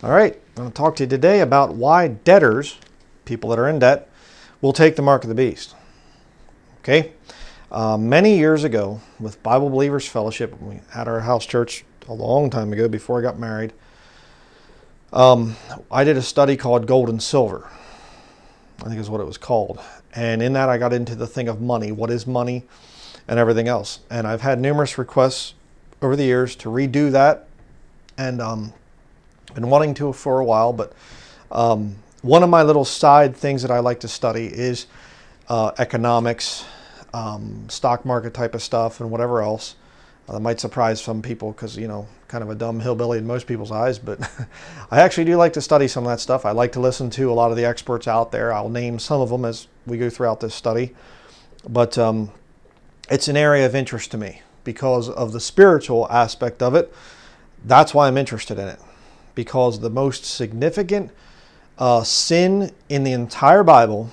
All right, I'm going to talk to you today about why debtors, people that are in debt, will take the mark of the beast. Okay, many years ago with Bible Believers Fellowship, we had our house church a long time ago before I got married. I did a study called Gold and Silver, I think is what it was called. And in that I got into the thing of money, what is money and everything else. And I've had numerous requests over the years to redo that, and been wanting to for a while. But one of my little side things that I like to study is economics, stock market type of stuff and whatever else. That might surprise some people because, you know, kind of a dumb hillbilly in most people's eyes, but I actually do like to study some of that stuff. I like to listen to a lot of the experts out there. I'll name some of them as we go throughout this study, but it's an area of interest to me because of the spiritual aspect of it. That's why I'm interested in it, because the most significant sin in the entire Bible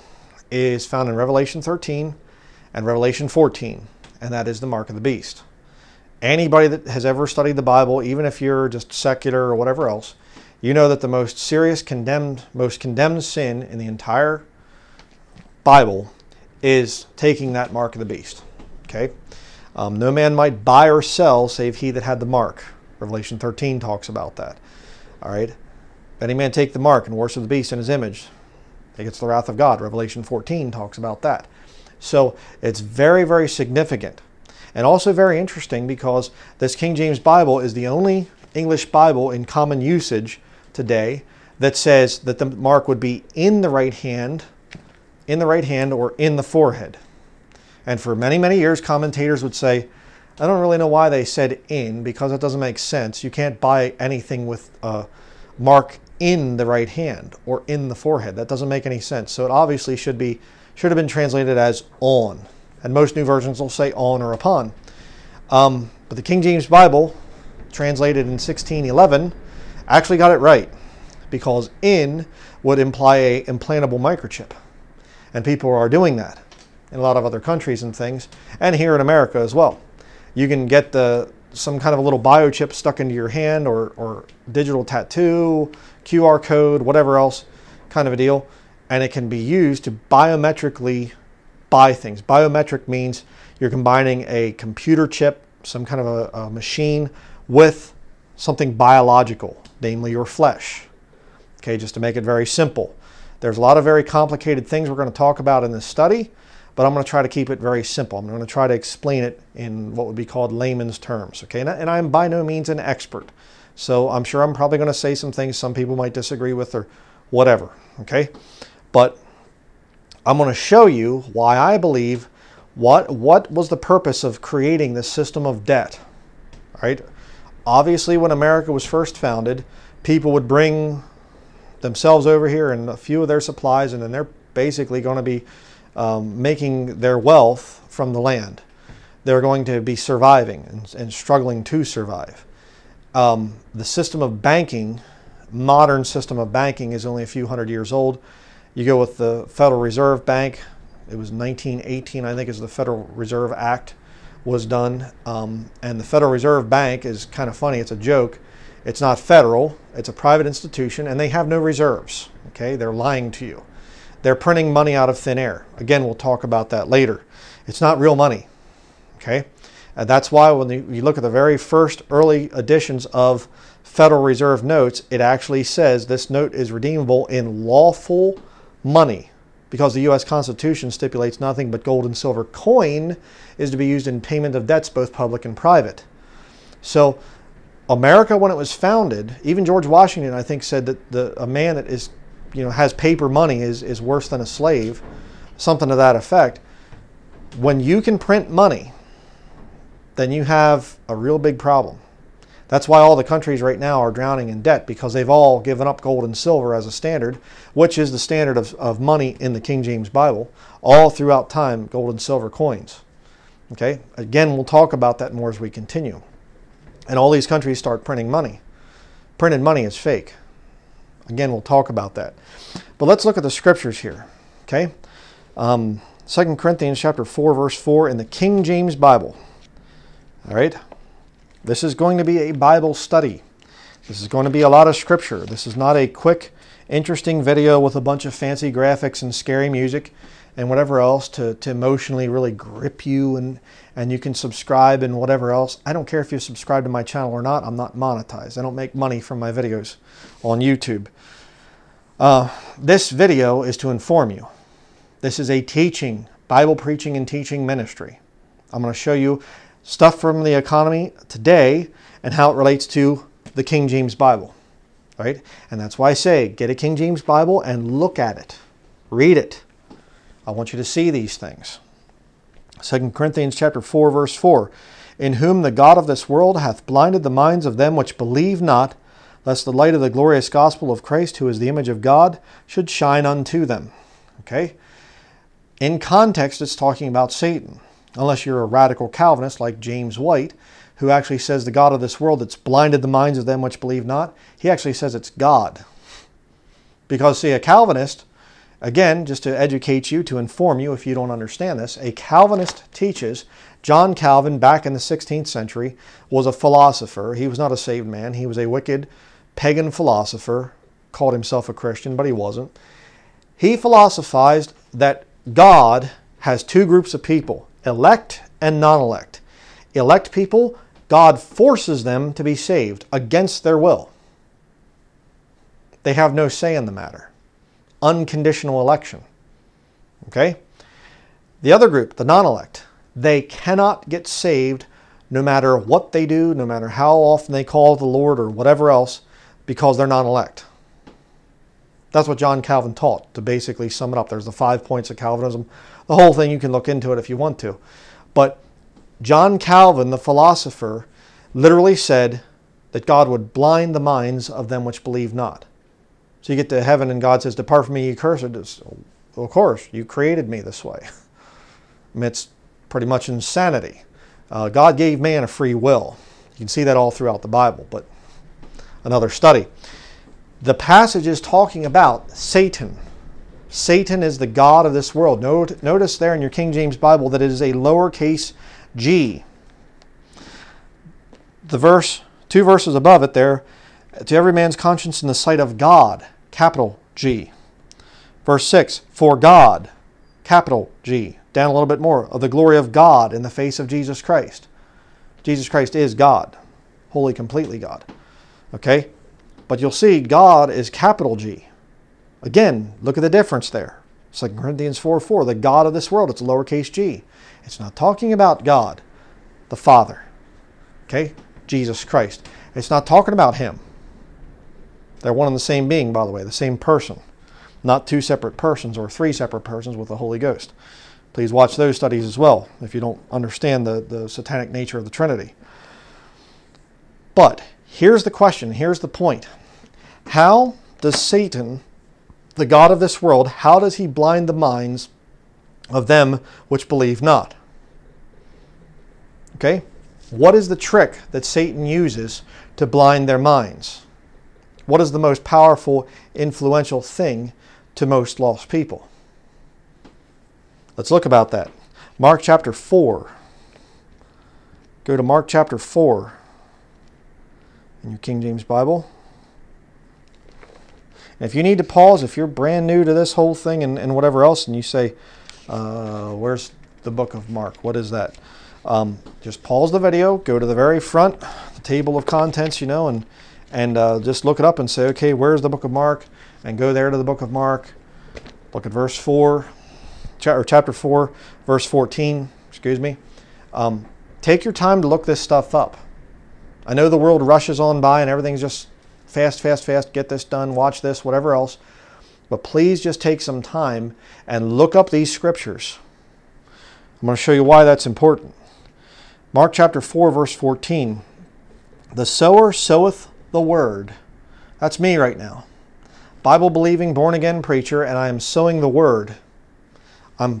is found in Revelation 13 and Revelation 14, and that is the mark of the beast. Anybody that has ever studied the Bible, even if you're just secular or whatever else, you know that the most serious most condemned sin in the entire Bible is taking that mark of the beast. Okay, no man might buy or sell save he that had the mark. Revelation 13 talks about that. All right, if any man take the mark and worship the beast in his image, he gets the wrath of God. Revelation 14 talks about that. So it's very, very significant. And also very interesting because this King James Bible is the only English Bible in common usage today that says that the mark would be in the right hand or in the forehead. And for many, many years, commentators would say, I don't really know why they said in, because it doesn't make sense. You can't buy anything with a mark in the right hand or in the forehead. That doesn't make any sense. So it obviously should have been translated as on. And most new versions will say on or upon. But the King James Bible, translated in 1611, actually got it right, because in would imply an implantable microchip. And people are doing that in a lot of other countries and things, and here in America as well. You can get some kind of a little biochip stuck into your hand, or digital tattoo, QR code, whatever else kind of a deal, and it can be used to biometrically buy things. Biometric means you're combining a computer chip, some kind of a machine, with something biological, namely your flesh. Okay, just to make it very simple. There's a lot of very complicated things we're going to talk about in this study, but I'm going to try to keep it very simple. I'm going to try to explain it in what would be called layman's terms. Okay, and I'm by no means an expert, so I'm sure I'm probably going to say some things some people might disagree with or whatever. Okay, but I'm going to show you why I believe what was the purpose of creating this system of debt. All right? Obviously, when America was first founded, people would bring themselves over here and a few of their supplies, and then they're basically going to be making their wealth from the land. They're going to be surviving and struggling to survive. The system of banking, modern system of banking, is only a few hundred years old. You go with the Federal Reserve Bank. It was 1918, I think, as the Federal Reserve Act was done. And the Federal Reserve Bank is kind of funny. It's a joke. It's not federal. It's a private institution, and they have no reserves. Okay, they're lying to you. They're printing money out of thin air. Again, we'll talk about that later. It's not real money. Okay, and that's why when you look at the very first early editions of Federal Reserve notes, it actually says this note is redeemable in lawful money, because the U.S. Constitution stipulates nothing but gold and silver coin is to be used in payment of debts, both public and private. So America, when it was founded, even George Washington, I think, said that a man that is, you know, has paper money is worse than a slave, something to that effect. When you can print money, then you have a real big problem. That's why all the countries right now are drowning in debt, because they've all given up gold and silver as a standard, which is the standard of money in the King James Bible. All throughout time, gold and silver coins. Okay, again, we'll talk about that more as we continue. And all these countries start printing money. Printed money is fake. Again, we'll talk about that. But let's look at the scriptures here. Okay, 2 Corinthians chapter 4, verse 4 in the King James Bible. All right. This is going to be a Bible study. This is going to be a lot of scripture. This is not a quick, interesting video with a bunch of fancy graphics and scary music and whatever else to emotionally really grip you, and you can subscribe and whatever else. I don't care if you subscribe to my channel or not. I'm not monetized. I don't make money from my videos on YouTube. This video is to inform you. This is a teaching, Bible preaching and teaching ministry. I'm going to show you stuff from the economy today and how it relates to the King James Bible, right? And that's why I say, get a King James Bible and look at it. Read it. I want you to see these things. 2 Corinthians chapter 4, verse 4. In whom the God of this world hath blinded the minds of them which believe not, lest the light of the glorious gospel of Christ, who is the image of God, should shine unto them. Okay? In context, it's talking about Satan. Unless you're a radical Calvinist like James White, who actually says the God of this world that's blinded the minds of them which believe not, he actually says it's God. Because, see, a Calvinist... Again, just to educate you, to inform you if you don't understand this, a Calvinist teaches, John Calvin, back in the 16th century, was a philosopher. He was not a saved man. He was a wicked pagan philosopher, called himself a Christian, but he wasn't. He philosophized that God has two groups of people, elect and non-elect. Elect people, God forces them to be saved against their will. They have no say in the matter. Unconditional election. Okay? The other group, the non-elect, they cannot get saved no matter what they do, no matter how often they call the Lord or whatever else, because they're non-elect. That's what John Calvin taught, to basically sum it up. There's the 5 points of Calvinism. The whole thing, you can look into it if you want to. But John Calvin, the philosopher, literally said that God would blind the minds of them which believe not. So you get to heaven and God says, depart from me, you cursed. Of course, you created me this way. I mean, it's pretty much insanity. God gave man a free will. You can see that all throughout the Bible, but another study. The passage is talking about Satan. Satan is the god of this world. Notice there in your King James Bible that it is a lowercase g. The verse, 2 verses above it there, to every man's conscience in the sight of God. Capital G. Verse 6, for God, capital G. Down a little bit more, of the glory of God in the face of Jesus Christ. Jesus Christ is God, wholly, completely God. Okay? But you'll see God is capital G. Again, look at the difference there. 2 Corinthians 4:4, the God of this world, it's a lowercase g. It's not talking about God, the Father. Okay? Jesus Christ. It's not talking about Him. They're one and the same being, by the way, the same person. Not two separate persons or three separate persons with the Holy Ghost. Please watch those studies as well if you don't understand the satanic nature of the Trinity. But here's the question, here's the point. How does Satan, the God of this world, how does he blind the minds of them which believe not? Okay? What is the trick that Satan uses to blind their minds? What is the most powerful, influential thing to most lost people? Let's look about that. Mark chapter 4. Go to Mark chapter 4 in your King James Bible. And if you need to pause, if you're brand new to this whole thing and whatever else, and you say, where's the book of Mark? What is that? Just pause the video, go to the very front, the table of contents, you know, and just look it up and say, okay, where's the book of Mark? And go there to the book of Mark. Look at verse 4, or chapter 4, verse 14, excuse me. Take your time to look this stuff up. I know the world rushes on by and everything's just fast, fast, fast, get this done, watch this, whatever else. But please just take some time and look up these scriptures. I'm going to show you why that's important. Mark chapter 4, verse 14. The sower soweth the word. That's me right now. Bible-believing, born-again preacher, and I am sowing the word. I'm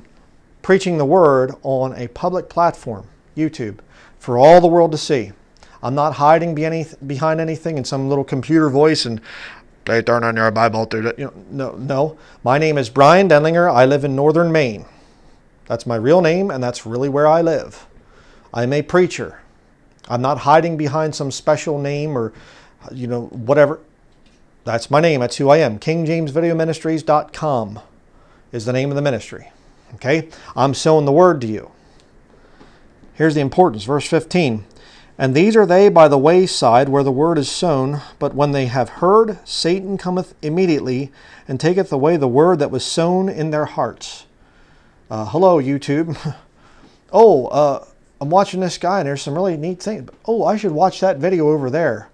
preaching the word on a public platform, YouTube, for all the world to see. I'm not hiding behind anything in some little computer voice and they turn on your Bible. You know, no. My name is Brian Denlinger. I live in northern Maine. That's my real name, and that's really where I live. I'm a preacher. I'm not hiding behind some special name or you know, whatever. That's my name. That's who I am. KingJamesVideoMinistries.com is the name of the ministry. Okay? I'm sowing the word to you. Here's the importance. Verse 15. And these are they by the wayside where the word is sown, but when they have heard, Satan cometh immediately and taketh away the word that was sown in their hearts. Hello, YouTube. Oh, I'm watching this guy and there's some really neat things. Oh, I should watch that video over there.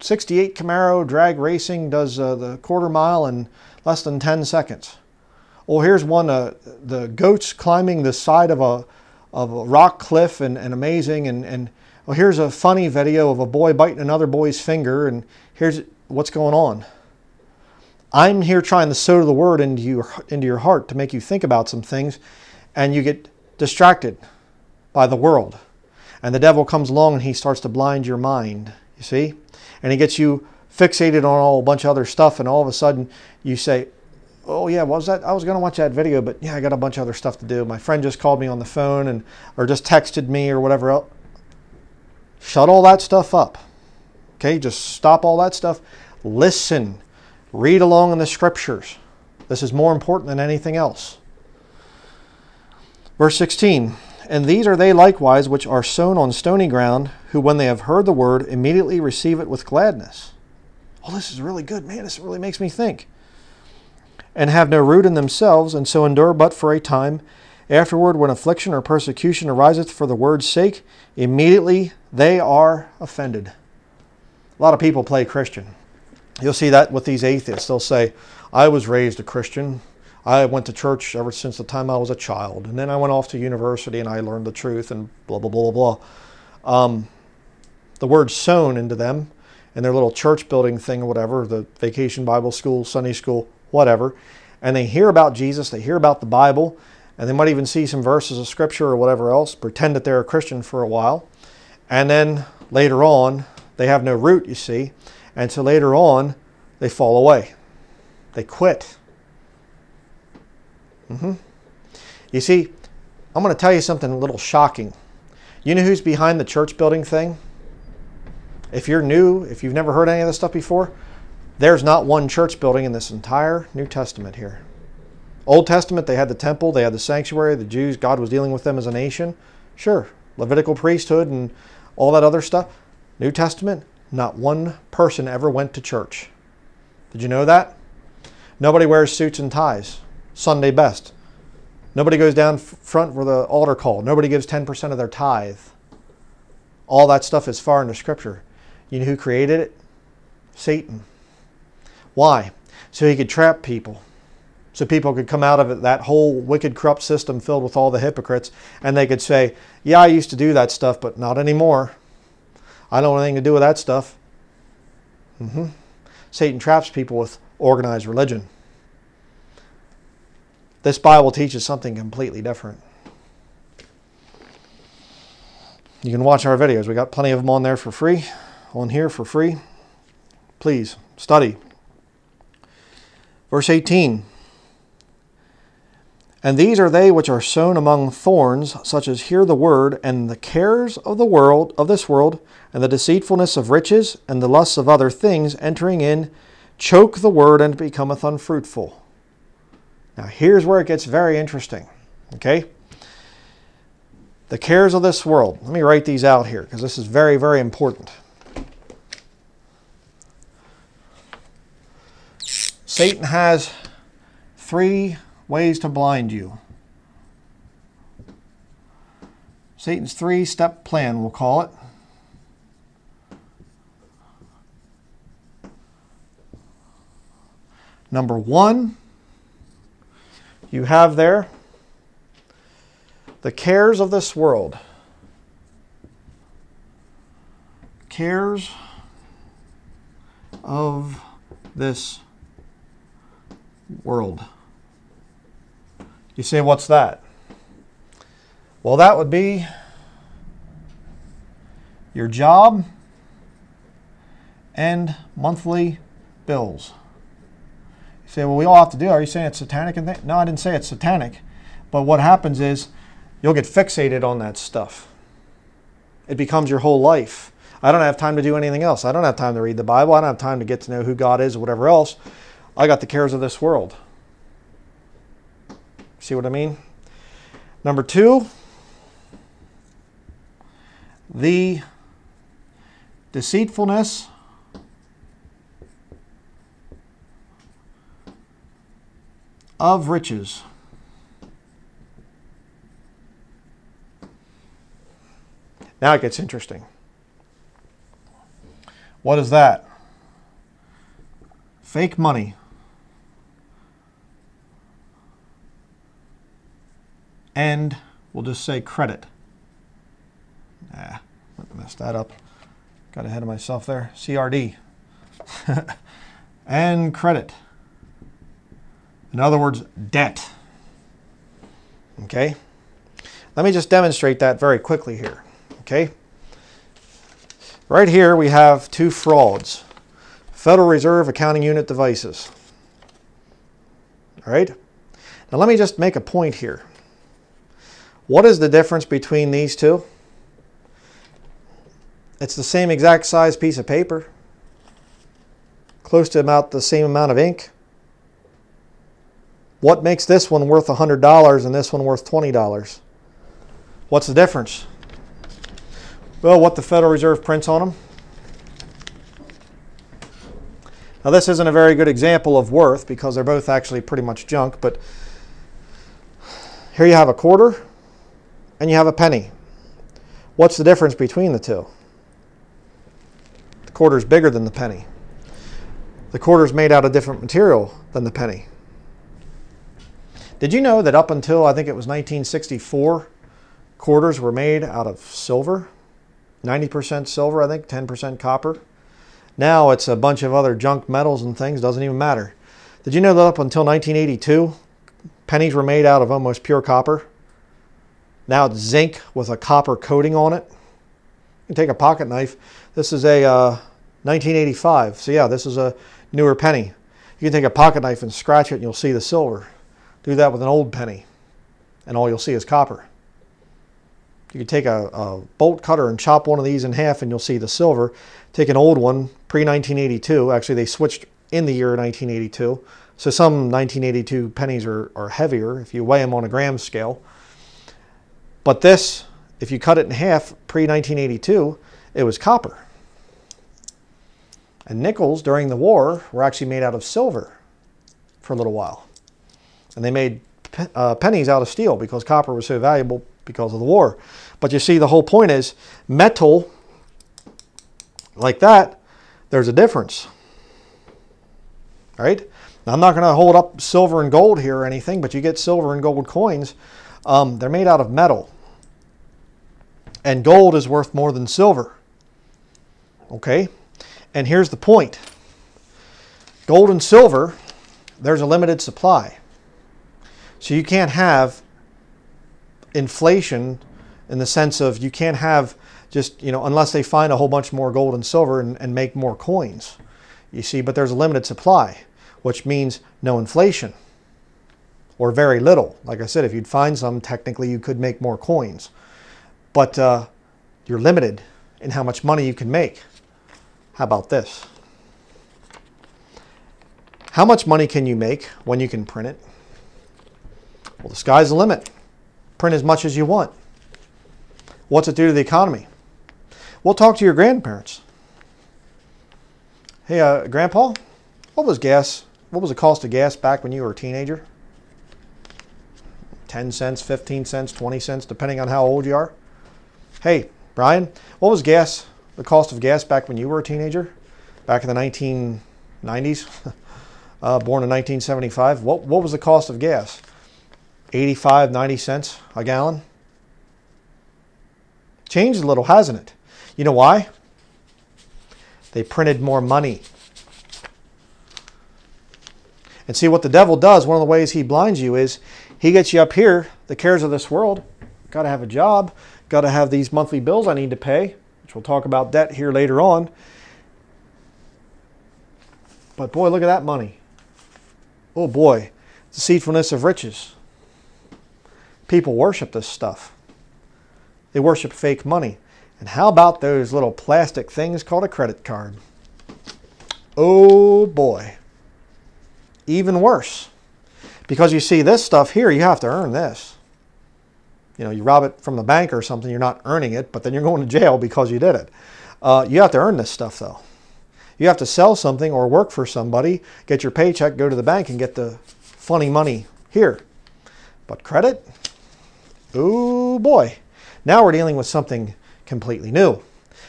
68 Camaro drag racing does the quarter mile in less than 10 seconds. Well, here's one, the goats climbing the side of a rock cliff and amazing. And well, here's a funny video of a boy biting another boy's finger. And here's what's going on. I'm here trying to sow the word into your heart to make you think about some things. And you get distracted by the world. And the devil comes along and he starts to blind your mind. You see? And he gets you fixated on a whole bunch of other stuff. And all of a sudden you say, oh yeah, what was that? I was going to watch that video, but yeah, I got a bunch of other stuff to do. My friend just called me on the phone or just texted me or whatever else. Shut all that stuff up. Okay, just stop all that stuff. Listen. Read along in the scriptures. This is more important than anything else. Verse 16. And these are they likewise which are sown on stony ground, who when they have heard the word immediately receive it with gladness. Oh, this is really good, man. This really makes me think. And have no root in themselves, and so endure but for a time. Afterward, when affliction or persecution ariseth for the word's sake, immediately they are offended. A lot of people play Christian. You'll see that with these atheists. They'll say, I was raised a Christian. I went to church ever since the time I was a child. And then I went off to university and I learned the truth and blah, blah, blah, blah, blah. The word sown into them in their little church building thing or whatever, the vacation Bible school, Sunday school, whatever, and they hear about Jesus, they hear about the Bible, and they might even see some verses of scripture or whatever else, pretend that they're a Christian for a while, and then later on, they have no root, you see, and so later on, they fall away. They quit. You see, I'm going to tell you something a little shocking. You know who's behind the church building thing? If you're new, if you've never heard any of this stuff before, there's not one church building in this entire New Testament here. Old Testament, they had the temple, they had the sanctuary, the Jews, God was dealing with them as a nation. Sure, Levitical priesthood and all that other stuff. New Testament, not one person ever went to church. Did you know that? Nobody wears suits and ties. Sunday best. Nobody goes down front for the altar call. Nobody gives 10% of their tithe. All that stuff is far into Scripture. You know who created it? Satan. Why? So he could trap people. So people could come out of it, that whole wicked, corrupt system filled with all the hypocrites, and they could say, yeah, I used to do that stuff, but not anymore. I don't want anything to do with that stuff. Satan traps people with organized religion. This Bible teaches something completely different. You can watch our videos. We got plenty of them on there for free, on here for free. Please, study. Verse 18, and these are they which are sown among thorns, such as hear the word, and the cares of the world, of this world, and the deceitfulness of riches, and the lusts of other things, entering in, choke the word, and becometh unfruitful. Now here's where it gets very interesting, okay? The cares of this world. Let me write these out here, because this is very, very important. Satan has three ways to blind you. Satan's three-step plan, we'll call it. Number one, you have there the cares of this world. Cares of this world. You say, what's that? Well, that would be your job and monthly bills. You say, well, we all have to do it. Are you saying it's satanic? And no, I didn't say it's satanic. But what happens is you'll get fixated on that stuff. It becomes your whole life. I don't have time to do anything else. I don't have time to read the Bible. I don't have time to get to know who God is or whatever else. I got the cares of this world. See what I mean? Number two, the deceitfulness of riches. Now it gets interesting. What is that? Fake money. And we'll just say credit. Ah, messed that up. Got ahead of myself there. CRD. And credit. In other words, debt. Okay? Let me just demonstrate that very quickly here. Okay? Right here we have two frauds. Federal Reserve accounting unit devices. All right? Now let me just make a point here. What is the difference between these two? It's the same exact size piece of paper. Close to about the same amount of ink. What makes this one worth $100 and this one worth $20? What's the difference? Well, what the Federal Reserve prints on them. Now this isn't a very good example of worth because they're both actually pretty much junk, but here you have a quarter and you have a penny. What's the difference between the two? The quarter's bigger than the penny. The quarter's made out of different material than the penny. Did you know that up until I think it was 1964, quarters were made out of silver? 90% silver, I think, 10% copper. Now it's a bunch of other junk metals and things, doesn't even matter. Did you know that up until 1982, pennies were made out of almost pure copper? Now it's zinc with a copper coating on it. You can take a pocket knife. This is a 1985, so yeah, this is a newer penny. You can take a pocket knife and scratch it and you'll see the silver. Do that with an old penny and all you'll see is copper. You could take a bolt cutter and chop one of these in half and you'll see the silver. Take an old one, pre-1982. Actually, they switched in the year 1982. So some 1982 pennies are heavier if you weigh them on a gram scale. But this, if you cut it in half pre-1982, it was copper. And nickels during the war were actually made out of silver for a little while. And they made pennies out of steel because copper was so valuable because of the war. But you see, the whole point is metal like that, there's a difference. All right? Now, I'm not going to hold up silver and gold here or anything, but you get silver and gold coins. They're made out of metal. And gold is worth more than silver. Okay? And here's the point. Gold and silver, there's a limited supply. So you can't have inflation in the sense of you can't have just, you know, unless they find a whole bunch more gold and silver and make more coins, you see, but there's a limited supply, which means no inflation or very little. Like I said, if you'd find some, technically you could make more coins, but you're limited in how much money you can make. How about this? How much money can you make when you can print it? Well, the sky's the limit. Print as much as you want. What's it do to the economy? Well, talk to your grandparents. Hey, Grandpa, what was the cost of gas back when you were a teenager? 10 cents, 15 cents, 20 cents, depending on how old you are. Hey, Brian, what was gas, the cost of gas back when you were a teenager? Back in the 1990s, born in 1975, what was the cost of gas? 85, 90 cents a gallon. Changed a little, hasn't it? You know why? They printed more money. And see what the devil does, one of the ways he blinds you is he gets you up here, the cares of this world. Got to have a job. Got to have these monthly bills I need to pay, which we'll talk about debt here later on. But boy, look at that money. Oh boy, deceitfulness of riches. People worship this stuff. They worship fake money. And how about those little plastic things called a credit card? Oh boy. Even worse. Because you see, this stuff here, you have to earn this. You know, you rob it from the bank or something, you're not earning it, but then you're going to jail because you did it. You have to earn this stuff, though. You have to sell something or work for somebody, get your paycheck, go to the bank, and get the funny money here. But credit? Oh boy. Now we're dealing with something completely new.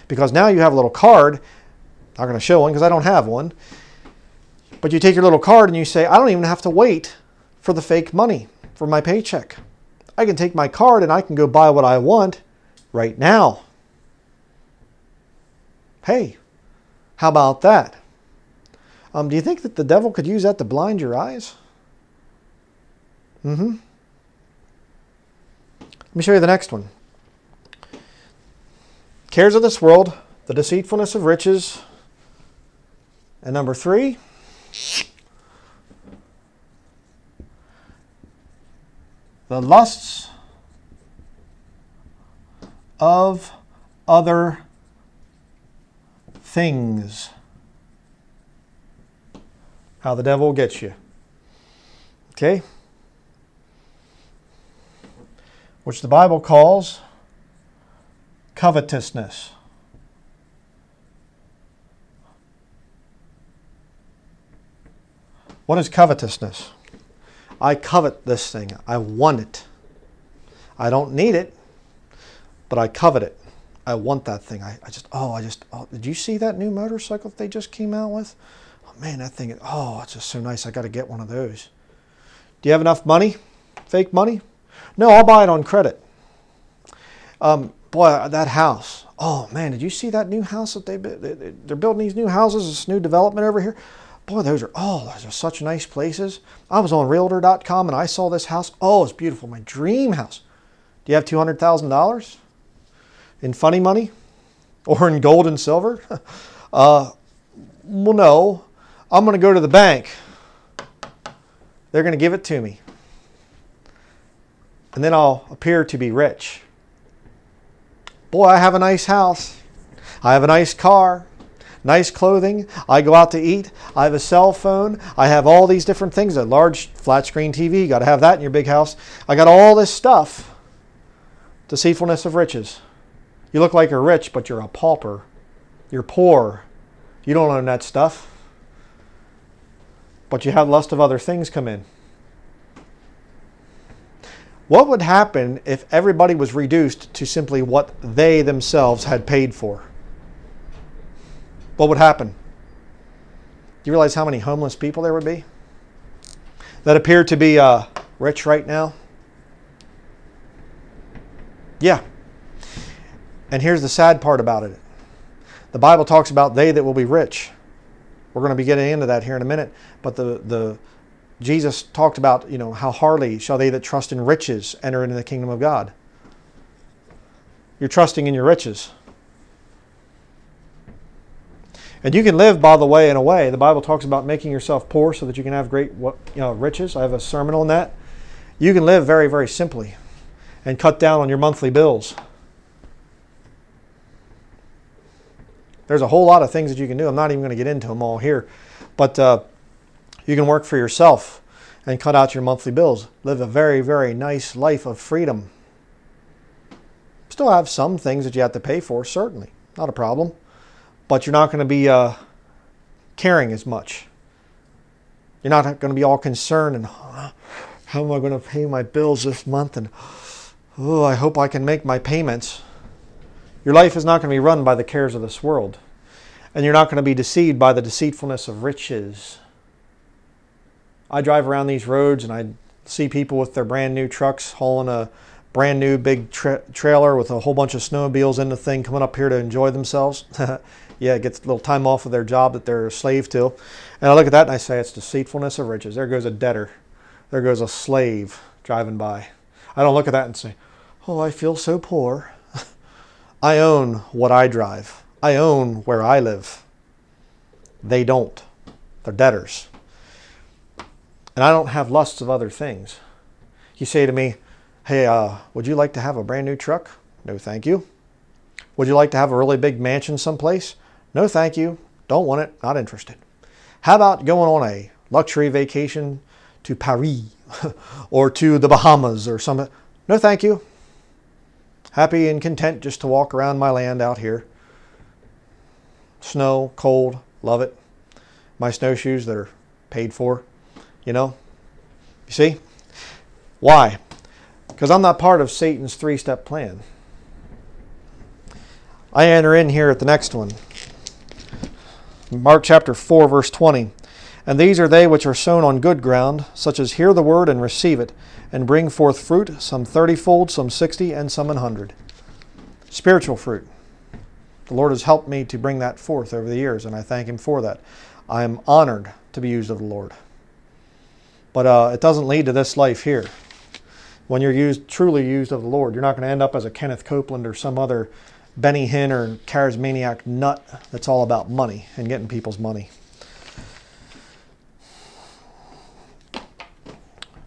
Because now you have a little card. Not going to show one because I don't have one. But you take your little card and you say, I don't even have to wait for the fake money for my paycheck. I can take my card and I can go buy what I want right now. Hey, how about that? Do you think that the devil could use that to blind your eyes? Let me show you the next one. Cares of this world, the deceitfulness of riches. And number three, the lusts of other things. How the devil gets you. Okay? Which the Bible calls covetousness. What is covetousness? I covet this thing. I want it. I don't need it, but I covet it. I want that thing. Oh, did you see that new motorcycle that they just came out with? Oh, man, that thing, oh, it's just so nice. I got to get one of those. Do you have enough money? Fake money? No, I'll buy it on credit. Boy, that house. Oh, man, did you see that new house that they're building these new houses, this new development over here? Boy, those are such nice places. I was on Realtor.com and I saw this house. Oh, it's beautiful. My dream house. Do you have $200,000 in funny money or in gold and silver? Well, no. I'm going to go to the bank. They're going to give it to me. And then I'll appear to be rich. Boy, I have a nice house. I have a nice car. Nice clothing. I go out to eat. I have a cell phone. I have all these different things. A large flat screen TV. You got to have that in your big house. I got all this stuff. Deceitfulness of riches. You look like you're rich, but you're a pauper. You're poor. You don't own that stuff. But you have lust of other things come in. What would happen if everybody was reduced to simply what they themselves had paid for? What would happen? Do you realize how many homeless people there would be that appear to be rich right now? Yeah. And here's the sad part about it. The Bible talks about they that will be rich. We're going to be getting into that here in a minute. But Jesus talked about, you know, how hardly shall they that trust in riches enter into the kingdom of God. You're trusting in your riches. And you can live, by the way, in a way. The Bible talks about making yourself poor so that you can have great riches. I have a sermon on that. You can live very, very simply and cut down on your monthly bills. There's a whole lot of things that you can do. I'm not even going to get into them all here. But you can work for yourself and cut out your monthly bills. Live a very, very nice life of freedom. Still have some things that you have to pay for, certainly. Not a problem. But you're not going to be caring as much. You're not going to be all concerned and how am I going to pay my bills this month? And oh, I hope I can make my payments. Your life is not going to be run by the cares of this world. And you're not going to be deceived by the deceitfulness of riches. I drive around these roads and I see people with their brand new trucks hauling a brand new big trailer with a whole bunch of snowmobiles in the thing coming up here to enjoy themselves. Yeah, it gets a little time off of their job that they're a slave to. And I look at that and I say, it's deceitfulness of riches. There goes a debtor. There goes a slave driving by. I don't look at that and say, oh, I feel so poor. I own what I drive. I own where I live. They don't. They're debtors. And I don't have lusts of other things. You say to me, hey, would you like to have a brand new truck? No, thank you. Would you like to have a really big mansion someplace? No, thank you. Don't want it. Not interested. How about going on a luxury vacation to Paris or to the Bahamas or something? No, thank you. Happy and content just to walk around my land out here. Snow, cold, love it. My snowshoes that are paid for, you know. You see? Why? Because I'm not part of Satan's three-step plan. I enter in here at the next one. Mark chapter 4, verse 20. And these are they which are sown on good ground, such as hear the word and receive it, and bring forth fruit, some 30-fold, some 60, and some 100. Spiritual fruit. The Lord has helped me to bring that forth over the years, and I thank Him for that. I am honored to be used of the Lord. But it doesn't lead to this life here. When you're truly used of the Lord, you're not going to end up as a Kenneth Copeland or some other Benny Hinn or charismaniac nut that's all about money and getting people's money.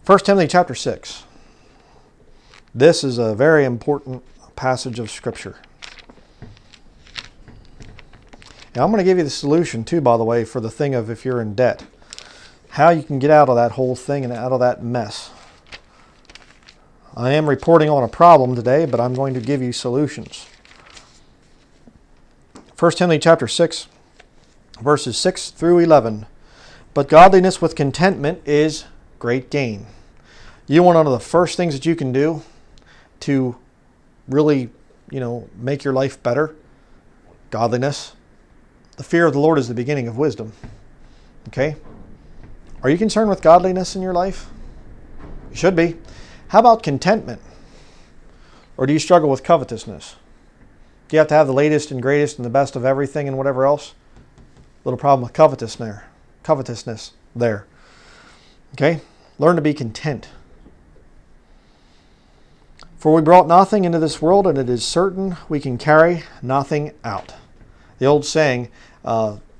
1 Timothy chapter 6. This is a very important passage of Scripture. Now, I'm going to give you the solution, too, by the way, for the thing of if you're in debt. How you can get out of that whole thing and out of that mess. I am reporting on a problem today, but I'm going to give you solutions. 1 Timothy chapter 6, verses 6 through 11. But godliness with contentment is great gain. You want one of the first things that you can do to really, make your life better? Godliness. The fear of the Lord is the beginning of wisdom. Okay? Are you concerned with godliness in your life? You should be. How about contentment? Or do you struggle with covetousness? Do you have to have the latest and greatest and the best of everything and whatever else? Little problem with covetousness there. Okay? Learn to be content. For we brought nothing into this world, and it is certain we can carry nothing out. The old saying,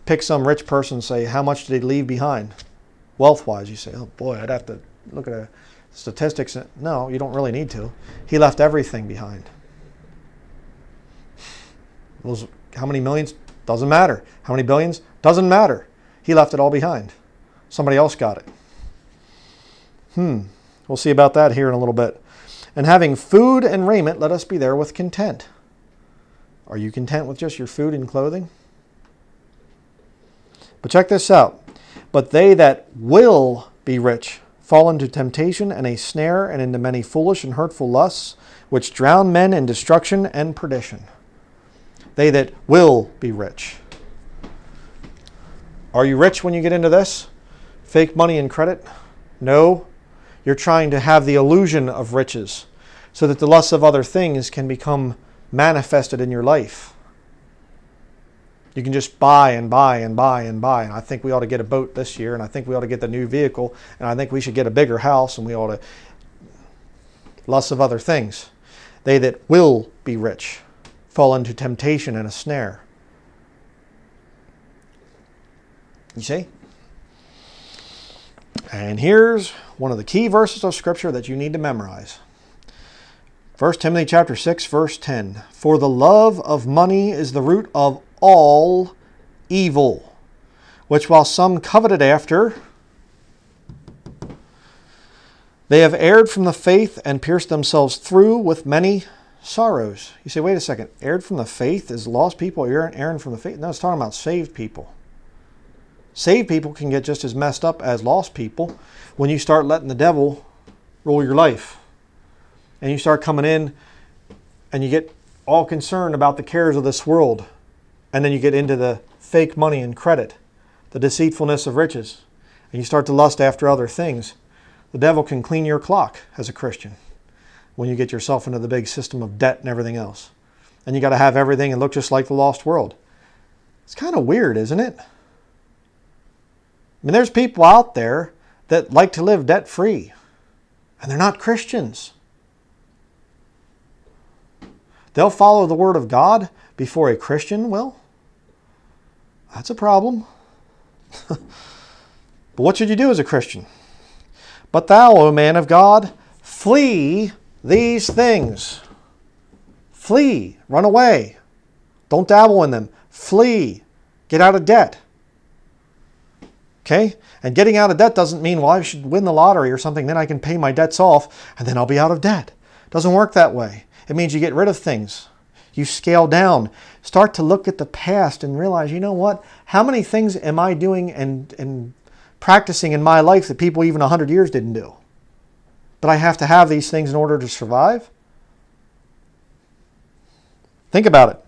pick some rich person and say, how much did he leave behind? Wealth-wise, you say, oh boy, I'd have to look at statistics. No, you don't really need to. He left everything behind. How many millions? Doesn't matter. How many billions? Doesn't matter. He left it all behind. Somebody else got it. We'll see about that here in a little bit. And having food and raiment, let us be there with content. Are you content with just your food and clothing? But check this out. But they that will be rich fall into temptation and a snare and into many foolish and hurtful lusts, which drown men in destruction and perdition. They that will be rich. Are you rich when you get into this? Fake money and credit? No. You're trying to have the illusion of riches so that the lusts of other things can become manifested in your life. You can just buy and buy and buy and buy. And I think we ought to get a boat this year. And I think we ought to get the new vehicle. And I think we should get a bigger house. And we ought to... Lusts of other things. They that will be rich fall into temptation and a snare. You see? And here's one of the key verses of Scripture that you need to memorize. 1 Timothy chapter 6, verse 10. For the love of money is the root of all evil, which while some coveted after, they have erred from the faith and pierced themselves through with many sorrows. You say, wait a second, erred from the faith is lost people erring from the faith? No, it's talking about saved people. Saved people can get just as messed up as lost people when you start letting the devil rule your life. And you start coming in and you get all concerned about the cares of this world. And then you get into the fake money and credit, the deceitfulness of riches, and you start to lust after other things. The devil can clean your clock as a Christian when you get yourself into the big system of debt and everything else. And you got to have everything and look just like the lost world. It's kind of weird, isn't it? I mean, there's people out there that like to live debt-free, and they're not Christians. They'll follow the Word of God before a Christian will. That's a problem. But what should you do as a Christian? But thou, O man of God, flee these things. Flee. Run away. Don't dabble in them. Flee. Get out of debt. Okay? And getting out of debt doesn't mean, well, I should win the lottery or something, then I can pay my debts off, and then I'll be out of debt. It doesn't work that way. It means you get rid of things. You scale down. Start to look at the past and realize, you know what? How many things am I doing and practicing in my life that people even 100 years didn't do? But I have to have these things in order to survive? Think about it.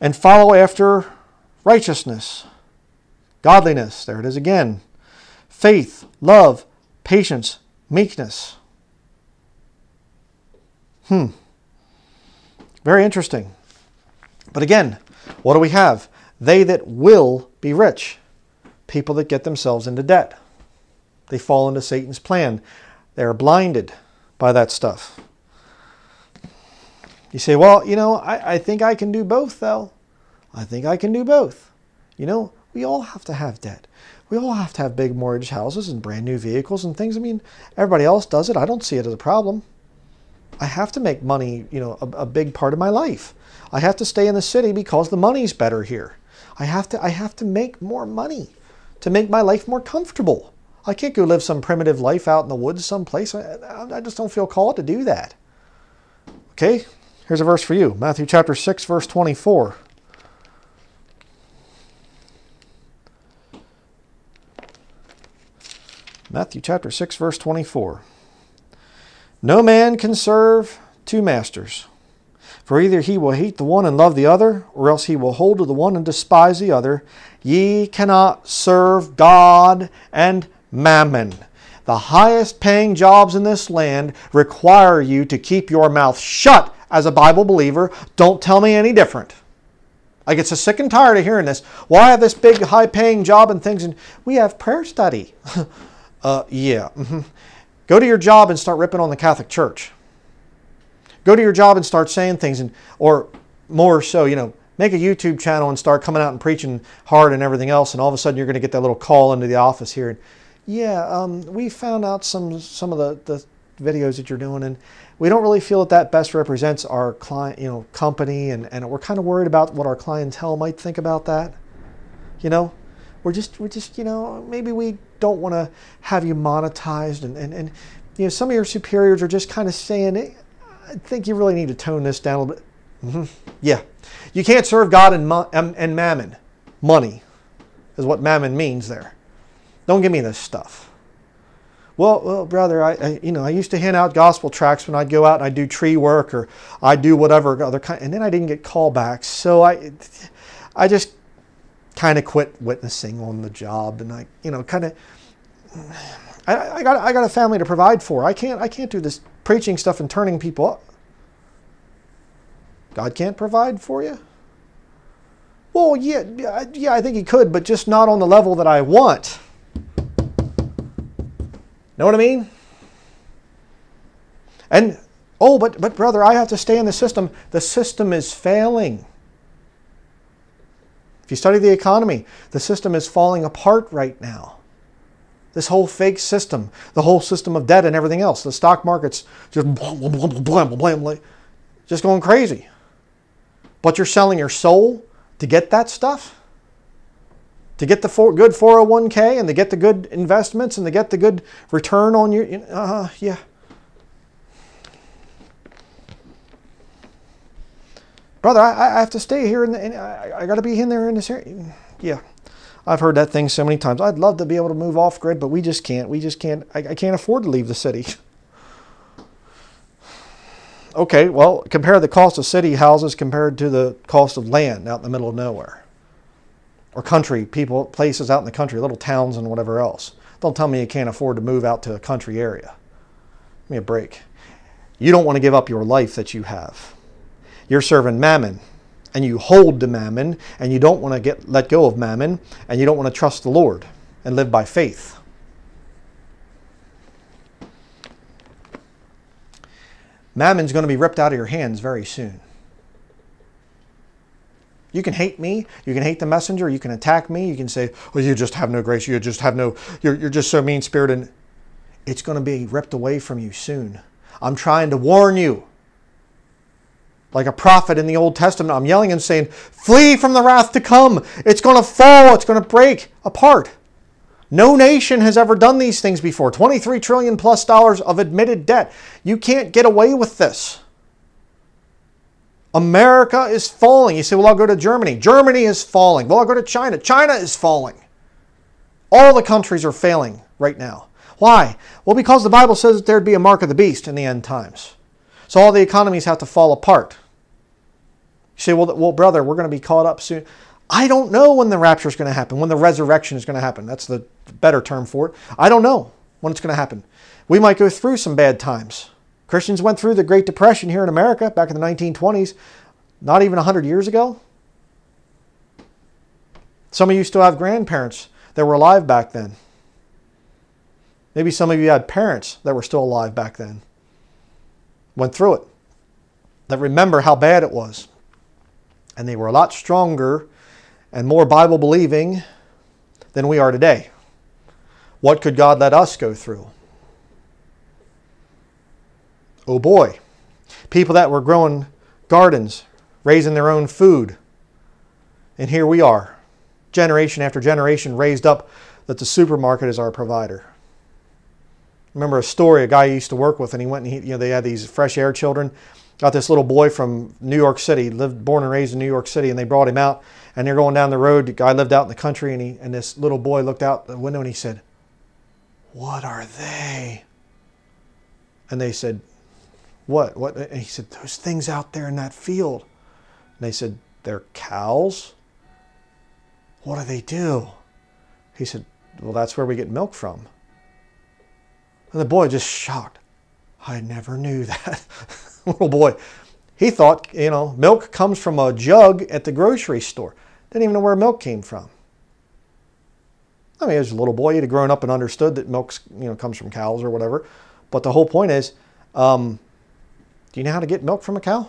And follow after righteousness, godliness. There it is again. Faith, love, patience, meekness. Very interesting. But again, what do we have? They that will be rich. People that get themselves into debt. They fall into Satan's plan. They are blinded by that stuff. You say, well, you know, I think I can do both, though. I think I can do both. You know, we all have to have debt. We all have to have big mortgage houses and brand new vehicles and things. I mean, everybody else does it. I don't see it as a problem. I have to make money, you know, a big part of my life. I have to stay in the city because the money's better here. I have to make more money to make my life more comfortable. I can't go live some primitive life out in the woods someplace. I just don't feel called to do that. Okay, here's a verse for you. Matthew chapter 6, verse 24. Matthew chapter 6, verse 24. No man can serve two masters, for either he will hate the one and love the other, or else he will hold to the one and despise the other. Ye cannot serve God and mammon. The highest paying jobs in this land require you to keep your mouth shut as a Bible believer. Don't tell me any different. I get so sick and tired of hearing this. Well, I have this big high paying job and things, and we have prayer study. Yeah. Go to your job and start ripping on the Catholic Church. Go to your job and start saying things, and or more so, you know, make a YouTube channel and start coming out and preaching hard and everything else, and all of a sudden you're going to get that little call into the office here. And, yeah, we found out some of the videos that you're doing, and we don't really feel that that best represents our client, you know, company, and we're kind of worried about what our clientele might think about that, you know. We're just, you know, maybe we don't want to have you monetized. And you know, some of your superiors are just kind of saying, hey, I think you really need to tone this down a little bit. Yeah. You can't serve God and mammon. Money is what mammon means there. Don't give me this stuff. Well brother, I you know, I used to hand out gospel tracts when I'd go out and I'd do tree work or I'd do whatever other kind. And then I didn't get callbacks. So I just kind of quit witnessing on the job, and I, you know, kind of, I got a family to provide for. I can't do this preaching stuff and turning people up. God can't provide for you? Well, yeah, I think He could, but just not on the level that I want. Know what I mean? And oh, but brother, I have to stay in the system. The system is failing. If you study the economy, the system is falling apart right now. This whole fake system, the whole system of debt and everything else, the stock market's just going crazy. But you're selling your soul to get that stuff? To get the good 401k and to get the good investments and to get the good return on your... yeah. Brother, I have to stay here, and I got to be in there in this area. Yeah, I've heard that thing so many times. I'd love to be able to move off grid, but we just can't. We just can't. I can't afford to leave the city. Okay, well, compare the cost of city houses compared to the cost of land out in the middle of nowhere, or country people, places out in the country, little towns and whatever else. Don't tell me you can't afford to move out to a country area. Give me a break. You don't want to give up your life that you have. You're serving mammon, and you hold to mammon, and you don't want to let go of mammon, and you don't want to trust the Lord and live by faith. Mammon's going to be ripped out of your hands very soon. You can hate me, you can hate the messenger, you can attack me, you can say, "Oh, you just have no grace, you just have no, you're just so mean-spirited," and it's going to be ripped away from you soon. I'm trying to warn you. like a prophet in the Old Testament, I'm yelling and saying, flee from the wrath to come. It's going to fall. It's going to break apart. No nation has ever done these things before. $23 trillion+ of admitted debt. You can't get away with this. America is falling. You say, well, I'll go to Germany. Germany is falling. Well, I'll go to China. China is falling. All the countries are failing right now. Why? Well, because the Bible says that there'd be a mark of the beast in the end times. So all the economies have to fall apart. You say, well, brother, we're going to be caught up soon. I don't know when the rapture is going to happen, when the resurrection is going to happen. That's the better term for it. I don't know when it's going to happen. We might go through some bad times. Christians went through the Great Depression here in America back in the 1920s, not even 100 years ago. Some of you still have grandparents that were alive back then. Maybe some of you had parents that were still alive back then, went through it, that remember how bad it was. And they were a lot stronger and more Bible-believing than we are today. What could God let us go through? Oh boy. People that were growing gardens, raising their own food. And here we are, generation after generation, raised up that the supermarket is our provider. Remember a story a guy used to work with, and he went and they had these fresh air children. Got this little boy from New York City, born and raised in New York City, and they brought him out, and they're going down the road. The guy lived out in the country, and this little boy looked out the window and he said, "What are they?" And they said, "What? What?" And he said, "Those things out there in that field." And they said, "They're cows? What do they do?" He said, "Well, that's where we get milk from." And the boy just shocked. I never knew that. Little boy. He thought, milk comes from a jug at the grocery store. Didn't even know where milk came from. I mean, as a little boy, he'd have grown up and understood that milk, comes from cows or whatever. But the whole point is, do you know how to get milk from a cow?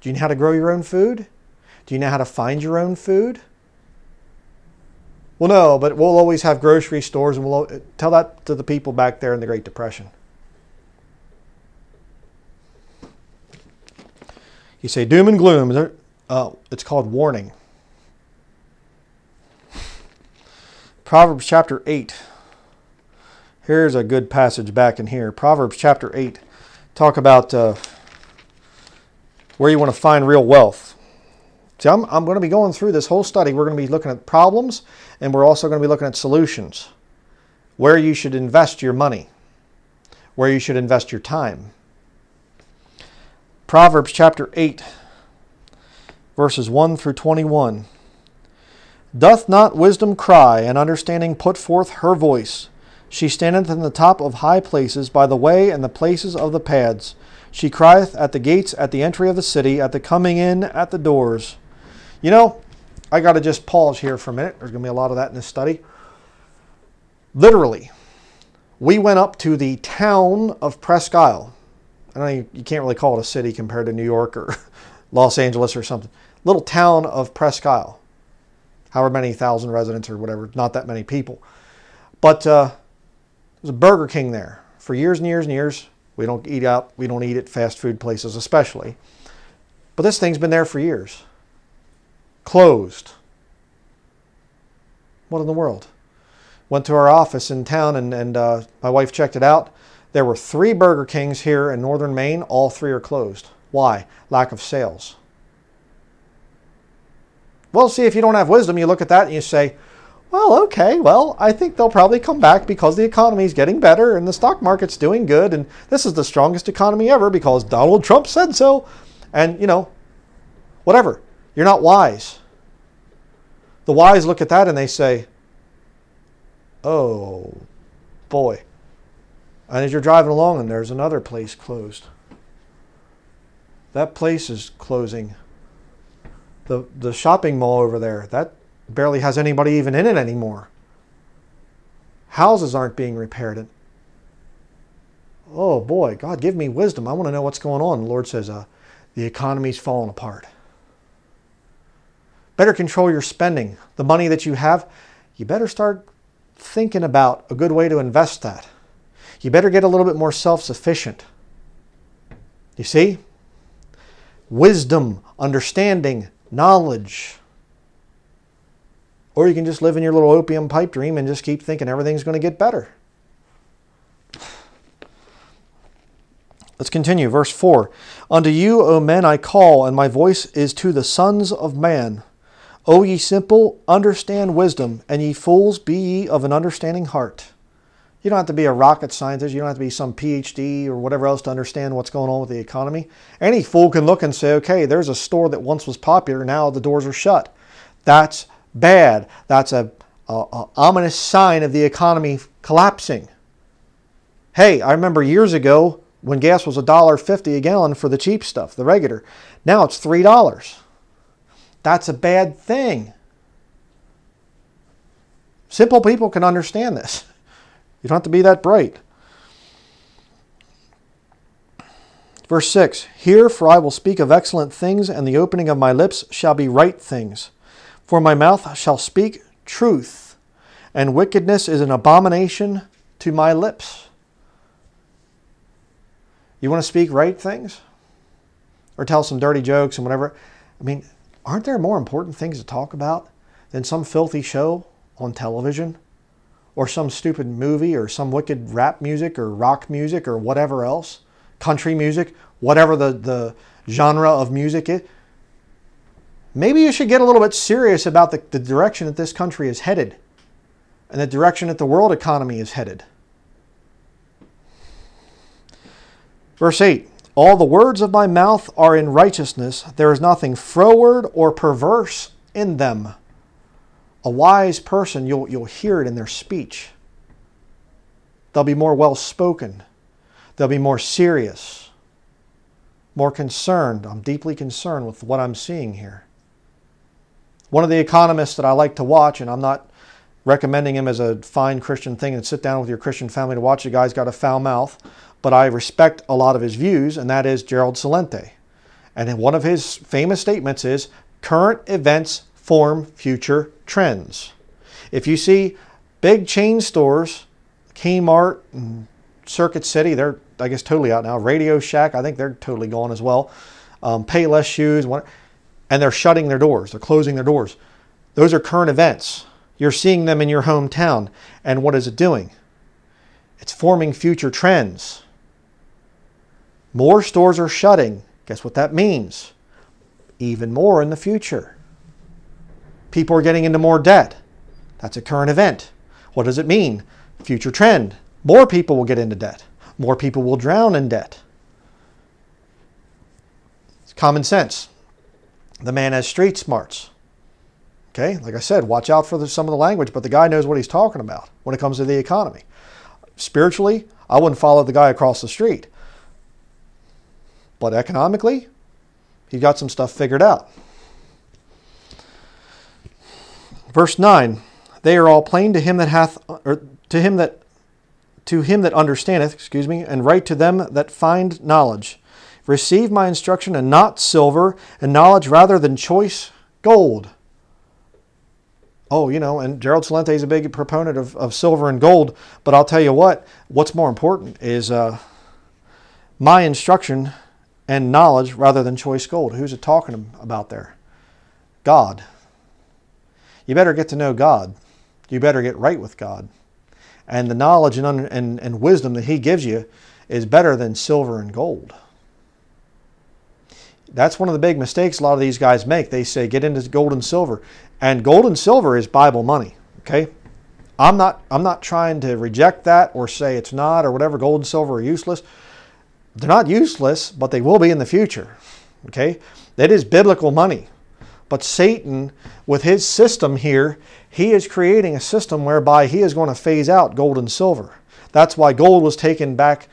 Do you know how to grow your own food? Do you know how to find your own food? Well, no, but we'll always have grocery stores, and we'll tell that to the people back there in the Great Depression. You say doom and gloom. It's called warning. Proverbs chapter 8. Here's a good passage back in here. Proverbs chapter 8. Talk about where you want to find real wealth. See, I'm going to be going through this whole study. We're going to be looking at problems, and we're also going to be looking at solutions. Where you should invest your money. Where you should invest your time. Proverbs chapter 8, verses 1 through 21. Doth not wisdom cry, and understanding put forth her voice? She standeth in the top of high places, by the way and the places of the paths. She crieth at the gates, at the entry of the city, at the coming in, at the doors. You know, I got to just pause here for a minute. There's going to be a lot of that in this study. Literally, we went up to the town of Presque Isle. I don't know, you can't really call it a city compared to New York or Los Angeles or something. Little town of Presque Isle. However many thousand residents or whatever, not that many people. But there's a Burger King there for years and years and years. We don't eat out. We don't eat at fast food places especially. But this thing's been there for years. Closed. What in the world? Went to our office in town, and my wife checked it out. There were 3 Burger Kings here in northern Maine. All 3 are closed. Why? Lack of sales. Well, see, if you don't have wisdom, you look at that and you say, well, okay, well, I think they'll probably come back because the economy is getting better and the stock market's doing good, and this is the strongest economy ever because Donald Trump said so, and, whatever. You're not wise. The wise look at that and they say, oh, boy. And as you're driving along, and there's another place closed. That place is closing. The shopping mall over there, that barely has anybody even in it anymore. Houses aren't being repaired. And, oh boy, God, give me wisdom. I want to know what's going on. The Lord says, the economy's falling apart. Better control your spending. The money that you have, you better start thinking about a good way to invest that. You better get a little bit more self-sufficient. You see? wisdom, understanding, knowledge. Or you can just live in your little opium pipe dream and just keep thinking everything's going to get better. Let's continue. Verse 4. Unto you, O men, I call, and my voice is to the sons of man. O ye simple, understand wisdom, and ye fools, be ye of an understanding heart. You don't have to be a rocket scientist. You don't have to be some PhD or whatever else to understand what's going on with the economy. Any fool can look and say, okay, there's a store that once was popular. Now the doors are shut. That's bad. That's an ominous sign of the economy collapsing. Hey, I remember years ago when gas was $1.50 a gallon for the cheap stuff, the regular. Now it's $3. That's a bad thing. Simple people can understand this. You don't have to be that bright. Verse 6, Hear, for I will speak of excellent things, and the opening of my lips shall be right things. For my mouth shall speak truth, and wickedness is an abomination to my lips. You want to speak right things? Or tell some dirty jokes and whatever? I mean, aren't there more important things to talk about than some filthy show on television? Or some stupid movie, or some wicked rap music, or rock music, or whatever else. Country music, whatever the genre of music is. Maybe you should get a little bit serious about the direction that this country is headed. And the direction that the world economy is headed. Verse 8. All the words of my mouth are in righteousness. There is nothing froward or perverse in them. A wise person, you'll hear it in their speech. They'll be more well-spoken. They'll be more serious, more concerned. I'm deeply concerned with what I'm seeing here. One of the economists that I like to watch, and I'm not recommending him as a fine Christian thing and sit down with your Christian family to watch, the guy's got a foul mouth, but I respect a lot of his views, and that is Gerald Celente. And one of his famous statements is, current events form future trends. If you see big chain stores, Kmart and Circuit City, they're, I guess, totally out now. Radio Shack, I think they're totally gone as well. Payless Shoes, and they're shutting their doors. They're closing their doors. Those are current events. You're seeing them in your hometown. And what is it doing? It's forming future trends. More stores are shutting. Guess what that means? Even more in the future. People are getting into more debt. That's a current event. What does it mean? Future trend. More people will get into debt. More people will drown in debt. It's common sense. The man has street smarts. Okay, like I said, watch out for some of the language, but the guy knows what he's talking about when it comes to the economy. Spiritually, I wouldn't follow the guy across the street. But economically, he's got some stuff figured out. Verse 9, they are all plain to him that hath, or to him that understandeth, and write to them that find knowledge. Receive my instruction, and not silver, and knowledge rather than choice gold. Oh, you know, and Gerald Celente is a big proponent of silver and gold, but I'll tell you what's more important is my instruction and knowledge rather than choice gold. Who's it talking about there? God. You better get to know God. You better get right with God. And the knowledge and wisdom that He gives you is better than silver and gold. That's one of the big mistakes a lot of these guys make. They say, get into gold and silver. And gold and silver is Bible money. Okay? I'm not trying to reject that or say it's not or whatever. Gold and silver are useless. They're not useless, but they will be in the future. Okay? That is biblical money. But Satan, with his system here, he is creating a system whereby he is going to phase out gold and silver. That's why gold was taken back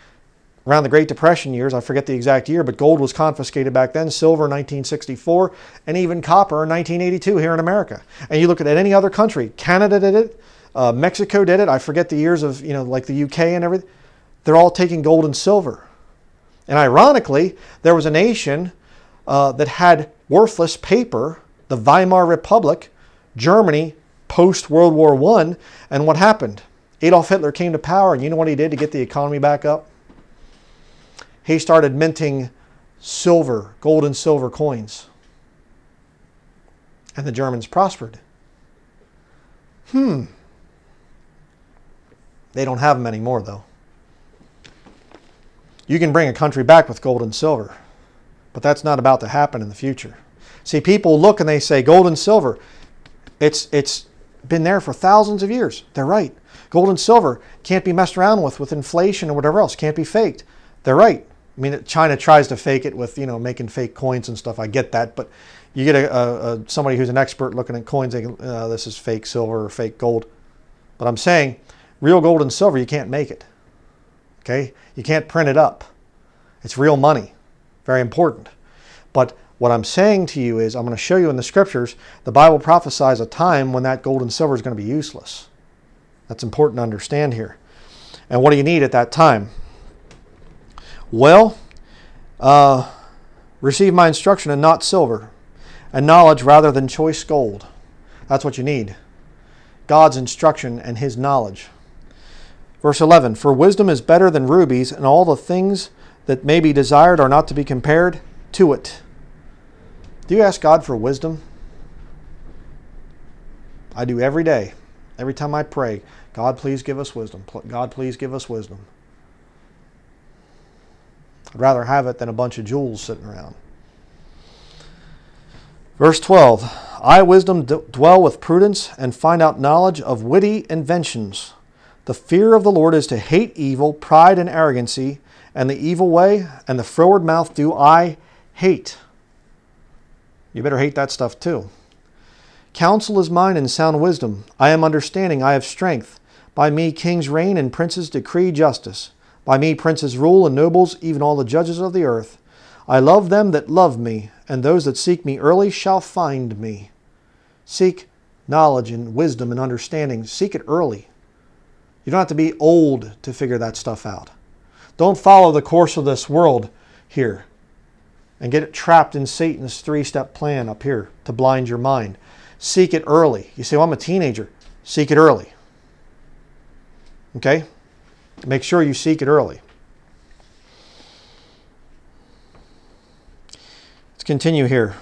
around the Great Depression years. I forget the exact year, but gold was confiscated back then. Silver in 1964, and even copper in 1982 here in America. And you look at any other country, Canada did it, Mexico did it. I forget the years of, you know, like the UK and everything. They're all taking gold and silver. And ironically, there was a nation that had worthless paper, the Weimar Republic, Germany, post-World War I, and what happened? Adolf Hitler came to power, and you know what he did to get the economy back up? He started minting silver, gold and silver coins. And the Germans prospered. They don't have them anymore, though. You can bring a country back with gold and silver, but that's not about to happen in the future. See, people look and they say, gold and silver, it's been there for thousands of years. They're right. Gold and silver can't be messed around with inflation or whatever else. Can't be faked. They're right. I mean, China tries to fake it with, you know, making fake coins and stuff. I get that, but you get somebody who's an expert looking at coins, they this is fake silver or fake gold. But I'm saying real gold and silver, you can't make it. Okay? You can't print it up. It's real money. Very important. But what I'm saying to you is, I'm going to show you in the scriptures, the Bible prophesies a time when that gold and silver is going to be useless. That's important to understand here. And what do you need at that time? Well, receive my instruction and not silver, and knowledge rather than choice gold. That's what you need. God's instruction and his knowledge. Verse 11, for wisdom is better than rubies, and all the things that may be desired are not to be compared to it. Do you ask God for wisdom? I do every day. Every time I pray, God, please give us wisdom. God, please give us wisdom. I'd rather have it than a bunch of jewels sitting around. Verse 12, I, wisdom, dwell with prudence and find out knowledge of witty inventions. The fear of the Lord is to hate evil, pride and arrogancy, and the evil way, and the froward mouth do I hate. You better hate that stuff too. Counsel is mine and sound wisdom. I am understanding, I have strength. By me kings reign and princes decree justice. By me princes rule and nobles, even all the judges of the earth. I love them that love me, and those that seek me early shall find me. Seek knowledge and wisdom and understanding. Seek it early. You don't have to be old to figure that stuff out. Don't follow the course of this world here and get trapped in Satan's three-step plan up here to blind your mind. Seek it early. You say, well, I'm a teenager. Seek it early. Okay? Make sure you seek it early. Let's continue here.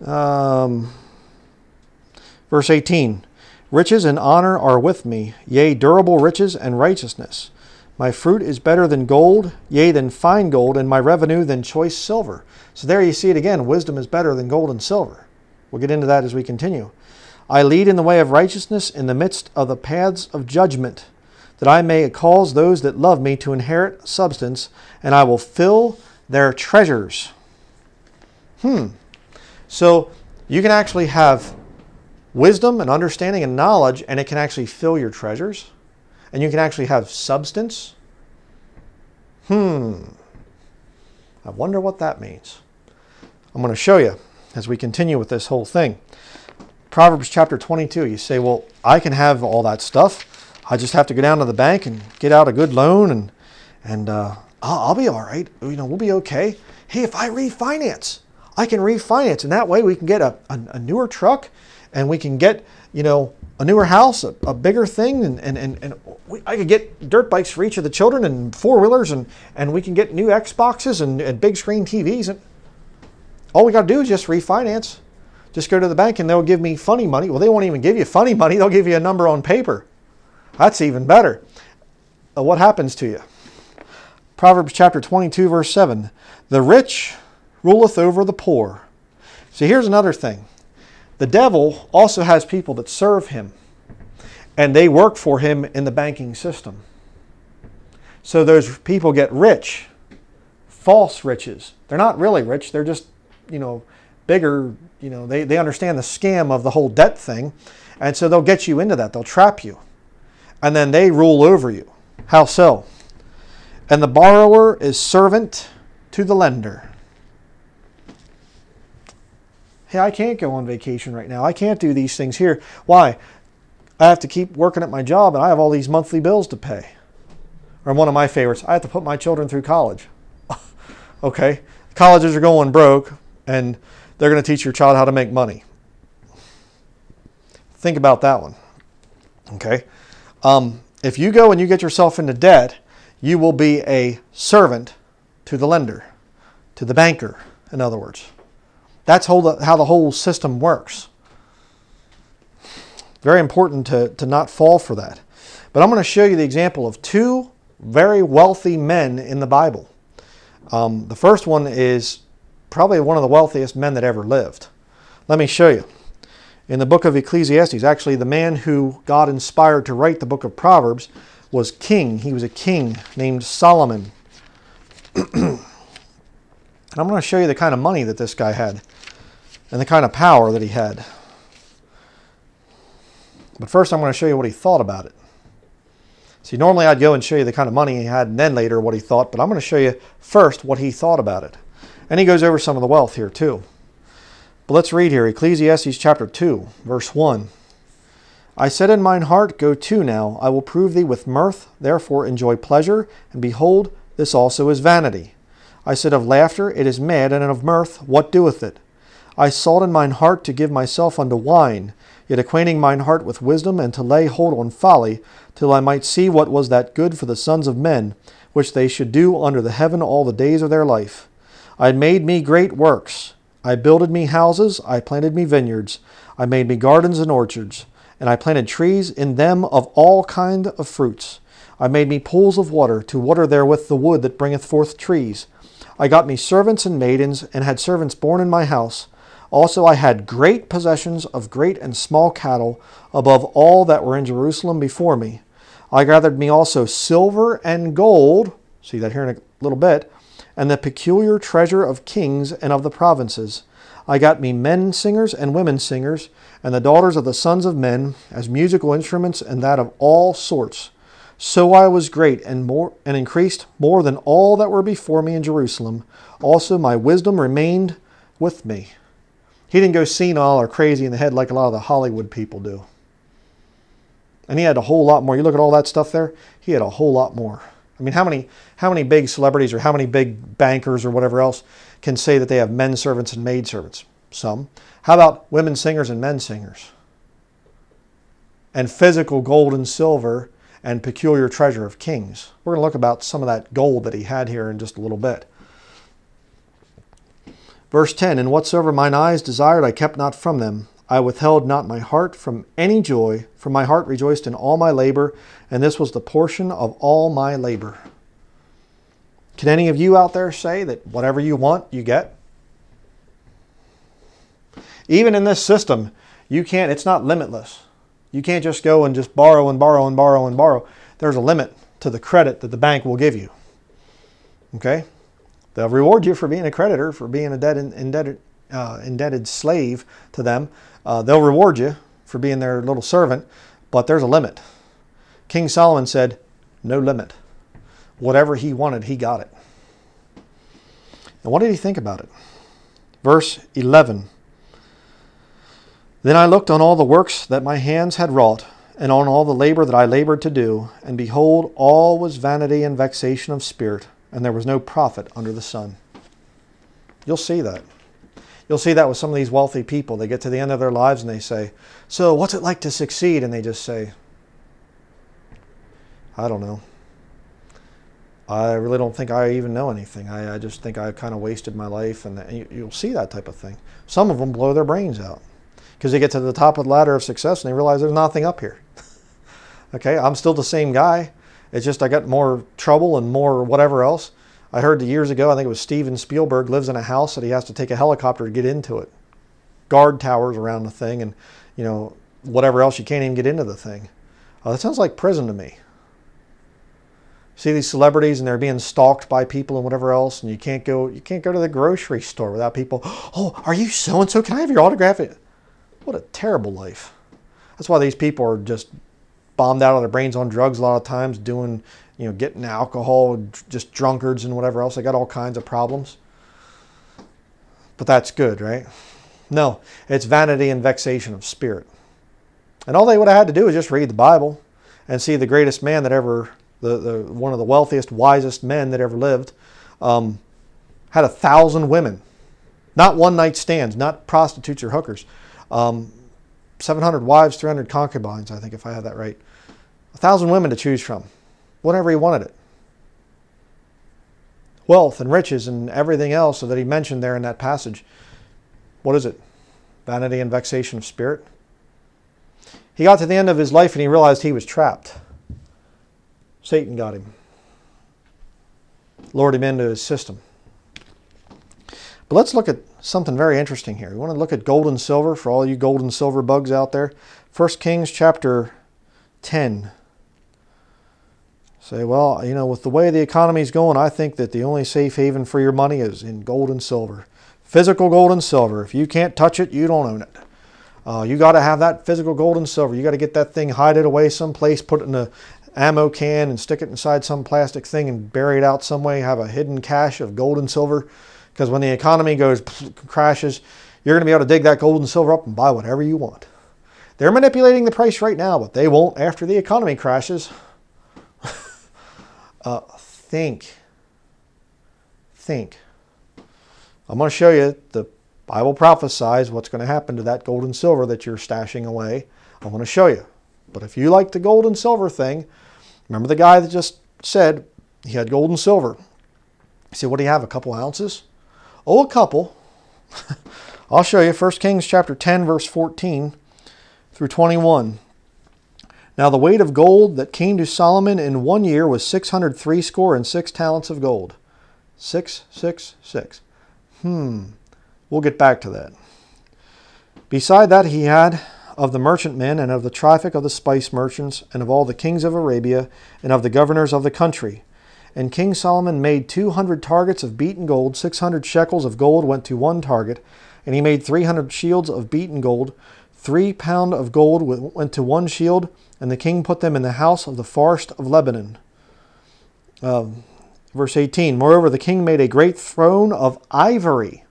Verse 18. Riches and honor are with me, yea, durable riches and righteousness. My fruit is better than gold, yea, than fine gold, and my revenue than choice silver. So there you see it again. Wisdom is better than gold and silver. We'll get into that as we continue. I lead in the way of righteousness in the midst of the paths of judgment, that I may cause those that love me to inherit substance, and I will fill their treasures. So you can actually have wisdom and understanding and knowledge, and it can actually fill your treasures. And you can actually have substance. I wonder what that means. I'm going to show you as we continue with this whole thing. Proverbs chapter 22, you say, well, I can have all that stuff. I just have to go down to the bank and get out a good loan, and I'll be all right. You know, we'll be okay. Hey, if I refinance, I can refinance. And that way we can get a newer truck, and we can get, you know, a newer house, a bigger thing. And I could get dirt bikes for each of the children and four-wheelers, and we can get new Xboxes and big screen TVs. And all we got to do is just refinance. Just go to the bank and they'll give me funny money. Well, they won't even give you funny money. They'll give you a number on paper. That's even better. What happens to you? Proverbs chapter 22, verse 7. The rich ruleth over the poor. See, here's another thing. The devil also has people that serve him, and they work for him in the banking system. So those people get rich, false riches. They're not really rich. They're just, you know, bigger, you know, they understand the scam of the whole debt thing. And so they'll get you into that. They'll trap you. And then they rule over you. How so? And the borrower is servant to the lender. Hey, I can't go on vacation right now. I can't do these things here. Why? I have to keep working at my job, and I have all these monthly bills to pay. Or one of my favorites, I have to put my children through college. Okay? Colleges are going broke, and they're going to teach your child how to make money. Think about that one. Okay? If you go and you get yourself into debt, you will be a servant to the lender. to the banker, in other words. That's how the whole system works. Very important to not fall for that. But I'm going to show you the example of two very wealthy men in the Bible. The first one is probably one of the wealthiest men that ever lived. Let me show you. In the book of Ecclesiastes, actually the man who God inspired to write the book of Proverbs was king. He was a king named Solomon. And I'm going to show you the kind of money that this guy had and the kind of power that he had. But first I'm going to show you what he thought about it. See, normally I'd go and show you the kind of money he had and then later what he thought, but I'm going to show you first what he thought about it. And he goes over some of the wealth here too. But let's read here, Ecclesiastes chapter 2, verse 1. I said in mine heart, go to now, I will prove thee with mirth, therefore enjoy pleasure, and behold, this also is vanity. I said of laughter, it is mad, and of mirth, what doeth it? I sought in mine heart to give myself unto wine, yet acquainting mine heart with wisdom, and to lay hold on folly, till I might see what was that good for the sons of men, which they should do under the heaven all the days of their life. I made me great works. I builded me houses. I planted me vineyards. I made me gardens and orchards. And I planted trees in them of all kind of fruits. I made me pools of water, to water therewith the wood that bringeth forth trees. I got me servants and maidens, and had servants born in my house. Also I had great possessions of great and small cattle, above all that were in Jerusalem before me. I gathered me also silver and gold, see that here in a little bit, and the peculiar treasure of kings and of the provinces. I got me men singers and women singers, and the daughters of the sons of men, as musical instruments, and that of all sorts. So I was great, and increased more than all that were before me in Jerusalem. Also my wisdom remained with me. He didn't go senile or crazy in the head like a lot of the Hollywood people do. And he had a whole lot more. You look at all that stuff there, he had a whole lot more. I mean, how many big celebrities or how many big bankers or whatever else can say that they have men servants and maid servants? Some. How about women singers and men singers? And physical gold and silver and peculiar treasure of kings. We're going to look about some of that gold that he had here in just a little bit. Verse 10, and whatsoever mine eyes desired, I kept not from them. I withheld not my heart from any joy, for my heart rejoiced in all my labor, and this was the portion of all my labor. Can any of you out there say that whatever you want, you get? Even in this system, you can't, it's not limitless. You can't just go and just borrow and borrow and borrow and borrow. There's a limit to the credit that the bank will give you. Okay? They'll reward you for being a creditor, for being a indebted slave to them. They'll reward you for being their little servant, but there's a limit. King Solomon said, no limit. Whatever he wanted, he got it. And what did he think about it? Verse 11. Then I looked on all the works that my hands had wrought, and on all the labor that I labored to do, and behold, all was vanity and vexation of spirit, and there was no profit under the sun. You'll see that. You'll see that with some of these wealthy people. They get to the end of their lives and they say, so what's it like to succeed? And they just say, I don't know. I really don't think I even know anything. I just think I kind of wasted my life. And you'll see that type of thing. Some of them blow their brains out because they get to the top of the ladder of success and they realize there's nothing up here. Okay, I'm still the same guy. It's just I got more trouble and more whatever else. I heard years ago, I think it was Steven Spielberg lives in a house that he has to take a helicopter to get into it. Guard towers around the thing and, you know, whatever else, you can't even get into the thing. That sounds like prison to me. See these celebrities and they're being stalked by people and whatever else, and you can't go to the grocery store without people, oh, are you so-and-so? Can I have your autograph? What a terrible life. That's why these people are just bombed out of their brains on drugs a lot of times, doing, you know, getting alcohol, just drunkards and whatever else. They got all kinds of problems. But that's good, right? No, it's vanity and vexation of spirit. And all they would have had to do is just read the Bible and see the greatest man that ever, one of the wealthiest, wisest men that ever lived, had 1,000 women. Not one night stands, not prostitutes or hookers. 700 wives, 300 concubines, I think, if I have that right. 1,000 women to choose from. Whenever he wanted it. wealth and riches and everything else that he mentioned there in that passage. What is it? Vanity and vexation of spirit. He got to the end of his life and he realized he was trapped. Satan got him. Lured him into his system. But let's look at something very interesting here. We want to look at gold and silver for all you gold and silver bugs out there. 1 Kings chapter 10. Say, well, you know, with the way the economy's going, I think that the only safe haven for your money is in gold and silver. Physical gold and silver. If you can't touch it, you don't own it. You got to have that physical gold and silver. You got to get that thing, hide it away someplace, put it in a ammo can and stick it inside some plastic thing and bury it out some way. Have a hidden cache of gold and silver, because when the economy goes crashes, you're going to be able to dig that gold and silver up and buy whatever you want. They're manipulating the price right now, but they won't after the economy crashes. Think. I'm going to show you the Bible prophesies what's going to happen to that gold and silver that you're stashing away. I want to show you. But if you like the gold and silver thing, remember the guy that just said he had gold and silver. He said, what do you have, a couple ounces? Oh, a couple. I'll show you. 1 Kings chapter 10, verse 14 through 21. Now the weight of gold that came to Solomon in 1 year was 636 talents of gold. 666. We'll get back to that. Beside that he had of the merchantmen, and of the traffic of the spice merchants, and of all the kings of Arabia, and of the governors of the country. And King Solomon made 200 targets of beaten gold. 600 shekels of gold went to one target. And he made 300 shields of beaten gold. 3 pound of gold went to one shield. And the king put them in the house of the forest of Lebanon. Verse 18. Moreover, the king made a great throne of ivory.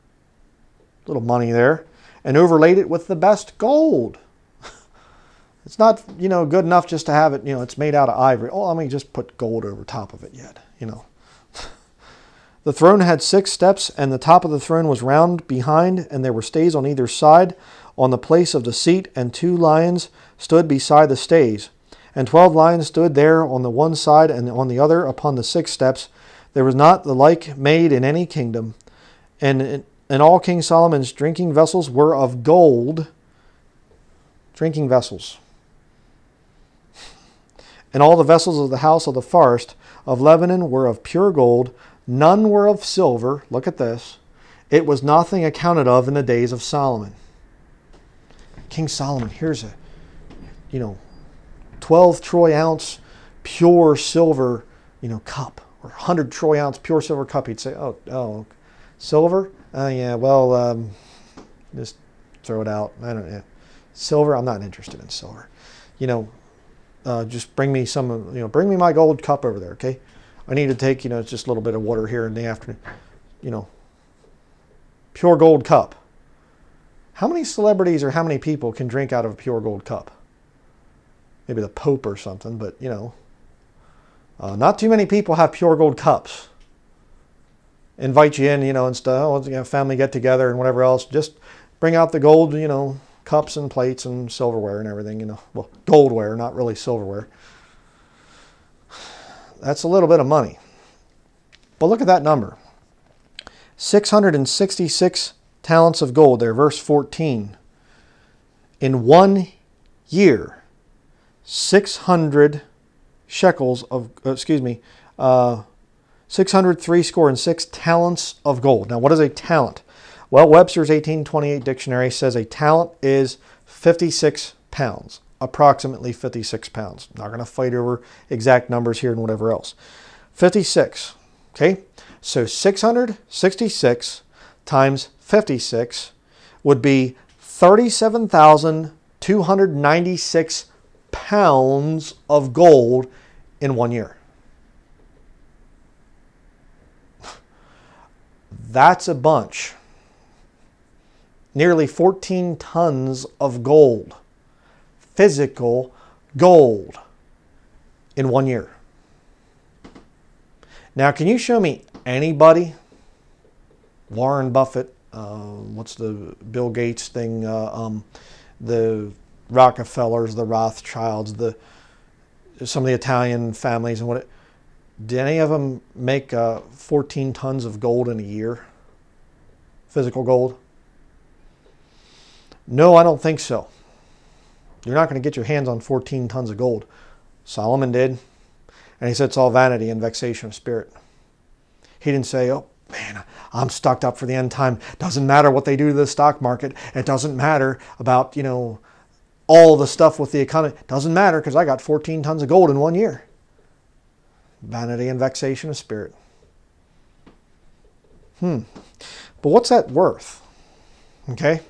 Little money there. And overlaid it with the best gold. It's not, you know, good enough just to have it, you know, it's made out of ivory. Oh, let me just put gold over top of it yet, you know. The throne had 6 steps, and the top of the throne was round behind, and there were stays on either side on the place of the seat, and 2 lions stood beside the stays. And 12 lions stood there on the one side and on the other upon the 6 steps. There was not the like made in any kingdom. And all King Solomon's drinking vessels were of gold. Drinking vessels. And all the vessels of the house of the forest of Lebanon were of pure gold. None were of silver. Look at this. It was nothing accounted of in the days of Solomon. King Solomon, here's a, you know, 12 troy ounce pure silver, you know, cup. Or 100 troy ounce pure silver cup. He'd say, oh, silver? Yeah, well, just throw it out. I don't know. Silver, I'm not interested in silver. You know, just bring me some, you know, bring me my gold cup over there, okay? I need to take, you know, just a little bit of water here in the afternoon. You know, pure gold cup. How many celebrities or how many people can drink out of a pure gold cup? Maybe the Pope or something, but, you know. Not too many people have pure gold cups. Invite you in, you know, and stuff, you know, family get together and whatever else. Just bring out the gold, you know, cups and plates and silverware and everything, you know. Well, goldware, not really silverware. That's a little bit of money. But look at that number. 666 talents of gold there, verse 14. In 1 year, 600 shekels of, 636 talents of gold. Now, what is a talent? Well, Webster's 1828 dictionary says a talent is 56 pounds, approximately 56 pounds. Not going to fight over exact numbers here and whatever else. 56, okay? So 666 times 56 would be 37,296 pounds of gold in 1 year. That's a bunch. Nearly 14 tons of gold, physical gold, in 1 year. Now, can you show me anybody? Warren Buffett, what's the Bill Gates thing? The Rockefellers, the Rothschilds, some of the Italian families, and what? Did any of them make 14 tons of gold in a year? Physical gold? No, I don't think so. You're not going to get your hands on 14 tons of gold. Solomon did. And he said it's all vanity and vexation of spirit. He didn't say, oh, man, I'm stocked up for the end time. Doesn't matter what they do to the stock market. It doesn't matter about, you know, all the stuff with the economy. Doesn't matter because I got 14 tons of gold in one year. Vanity and vexation of spirit. But what's that worth? Okay.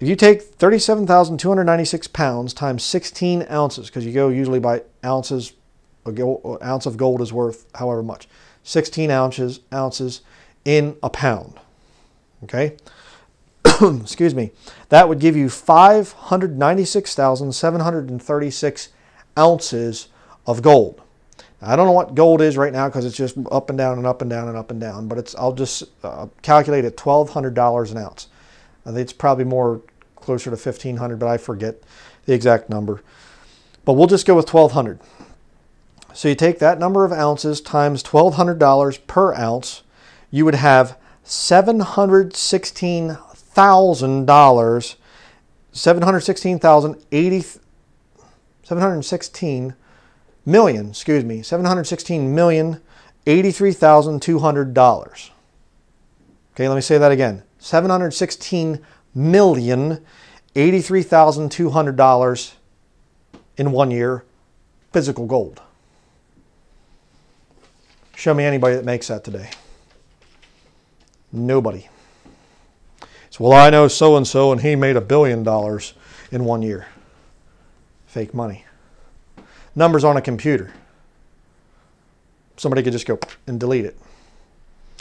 If you take 37,296 pounds times 16 ounces, because you go usually by ounces, an ounce of gold is worth however much. 16 ounces in a pound. Okay? Excuse me. That would give you 596,736 ounces of gold. Now, I don't know what gold is right now because it's just up and down and up and down and up and down, but it's, I'll just calculate at $1,200 an ounce. It's probably more closer to 1,500, but I forget the exact number. But we'll just go with 1,200. So you take that number of ounces times $1,200 per ounce, you would have $716,083,200. Okay, let me say that again. $716,083,200 in one year, physical gold. Show me anybody that makes that today. Nobody. So, well, I know so-and-so and he made $1 billion in one year. Fake money. Numbers on a computer. Somebody could just go and delete it.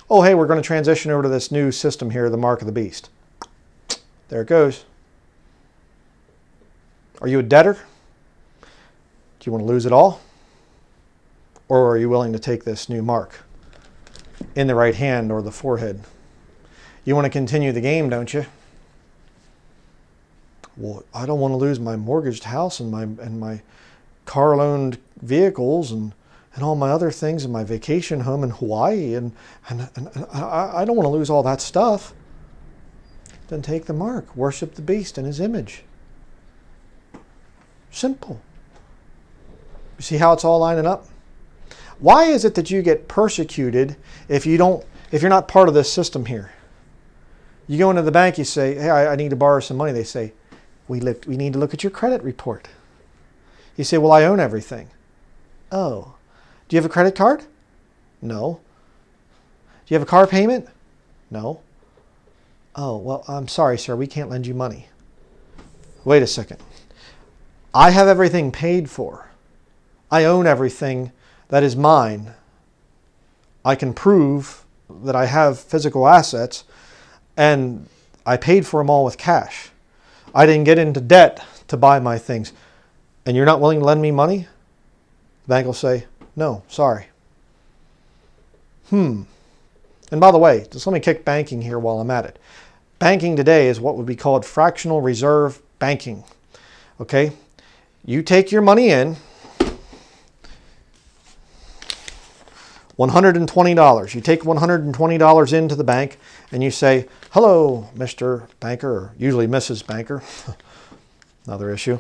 Oh, hey, we're going to transition over to this new system here, the mark of the beast. There it goes. Are you a debtor? Do you want to lose it all? Or are you willing to take this new mark in the right hand or the forehead? You want to continue the game, don't you? Well, I don't want to lose my mortgaged house and my car loaned vehicles and all my other things and my vacation home in Hawaii. And I don't want to lose all that stuff. Then take the mark. Worship the beast in his image. Simple. You see how it's all lining up? Why is it that you get persecuted if you're not part of this system here? You go into the bank, you say, hey, I need to borrow some money. They say, we need to look at your credit report. You say, well, I own everything. Oh, do you have a credit card? No. Do you have a car payment? No. Oh, well, I'm sorry, sir, we can't lend you money. Wait a second. I have everything paid for. I own everything that is mine. I can prove that I have physical assets and I paid for them all with cash. I didn't get into debt to buy my things. And you're not willing to lend me money? The bank will say, no, sorry. And by the way, just let me kick banking here while I'm at it. Banking today is what would be called fractional reserve banking. Okay? You take your money in, $120. You take $120 into the bank and you say, hello, Mr. Banker, or usually Mrs. Banker. Another issue.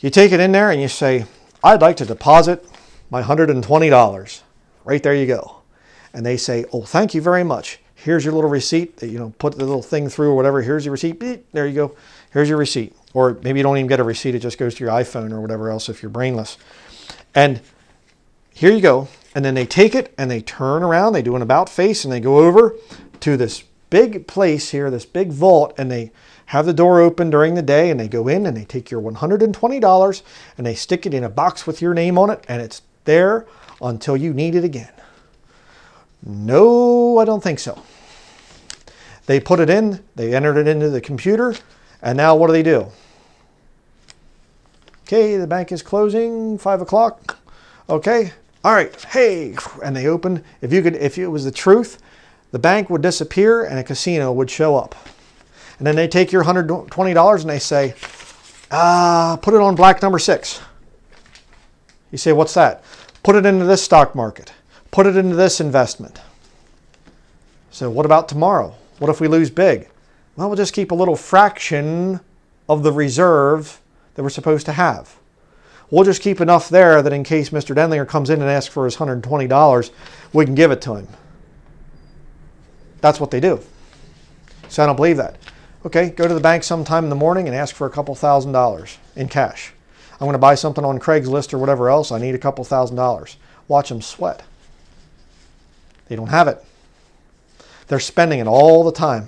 You take it in there and you say, I'd like to deposit my $120. Right there you go. And they say, oh, thank you very much. Here's your little receipt. You know, put the little thing through or whatever. Here's your receipt. Beep, there you go. Here's your receipt. Or maybe you don't even get a receipt. It just goes to your iPhone or whatever else if you're brainless. And here you go. And then they take it and they turn around, they do an about face and they go over to this big place here, this big vault, and they have the door open during the day and they go in and they take your $120 and they stick it in a box with your name on it and it's there until you need it again. No, I don't think so. They put it in, they entered it into the computer, and now what do? Okay, the bank is closing, 5 o'clock, okay. All right, hey, and they open. If it was the truth, the bank would disappear and a casino would show up. And then they take your $120 and they say, put it on black number 6. You say, what's that? Put it into this stock market. Put it into this investment. So what about tomorrow? What if we lose big? Well, we'll just keep a little fraction of the reserve that we're supposed to have. We'll just keep enough there that in case Mr. Denlinger comes in and asks for his $120, we can give it to him. That's what they do. So I don't believe that. Okay, go to the bank sometime in the morning and ask for a couple $1,000 in cash. I'm going to buy something on Craigslist or whatever else. I need a couple $1,000. Watch them sweat. They don't have it. They're spending it all the time.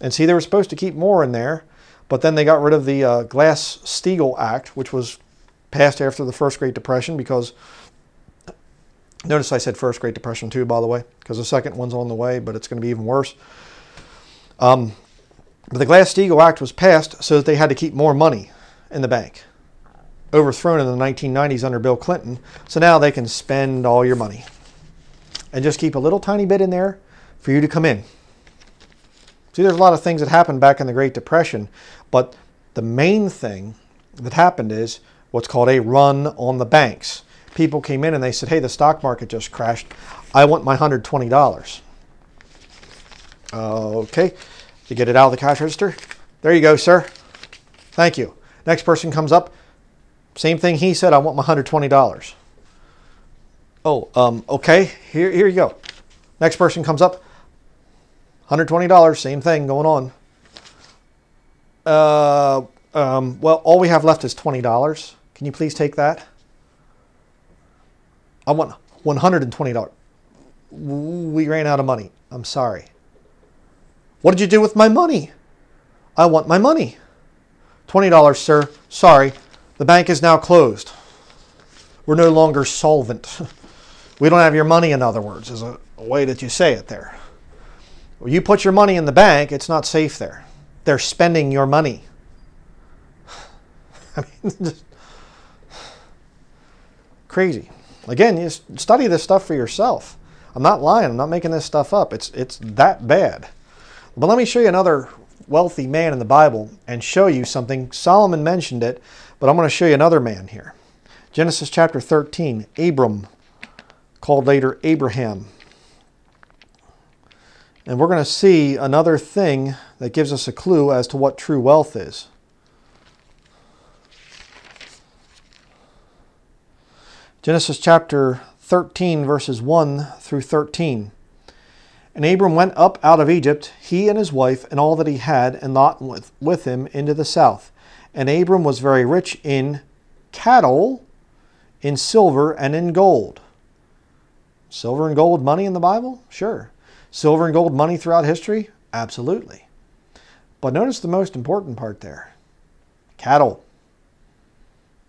And see, they were supposed to keep more in there, but then they got rid of the Glass-Steagall Act, which was passed after the First Great Depression because... Notice I said First Great Depression too, by the way, because the second one's on the way, but it's going to be even worse. But the Glass-Steagall Act was passed so that they had to keep more money in the bank. Overthrown in the 1990s under Bill Clinton. So now they can spend all your money. And just keep a little tiny bit in there for you to come in. See, there's a lot of things that happened back in the Great Depression, but the main thing that happened is what's called a run on the banks. People came in and they said, hey, the stock market just crashed. I want my $120. Okay. You get it out of the cash register. There you go, sir. Thank you. Next person comes up. Same thing he said, I want my $120. Oh, okay. Here you go. Next person comes up. $120, same thing going on. Well, all we have left is $20. Can you please take that? I want $120. We ran out of money. I'm sorry. What did you do with my money? I want my money. $20, sir. Sorry. The bank is now closed. We're no longer solvent. We don't have your money, in other words, is a way that you say it there. You put your money in the bank, it's not safe there. They're spending your money. I mean, just crazy. Again, you study this stuff for yourself. I'm not lying. I'm not making this stuff up. It's that bad. But let me show you another wealthy man in the Bible and show you something. Solomon mentioned it, but I'm going to show you another man here. Genesis chapter 13, Abram, called later Abraham. And we're going to see another thing that gives us a clue as to what true wealth is. Genesis chapter 13, verses 1 through 13. And Abram went up out of Egypt, he and his wife, and all that he had, and Lot with him into the south. And Abram was very rich in cattle, in silver, and in gold. Silver and gold money in the Bible? Sure. Silver and gold money throughout history? Absolutely. But notice the most important part there. Cattle.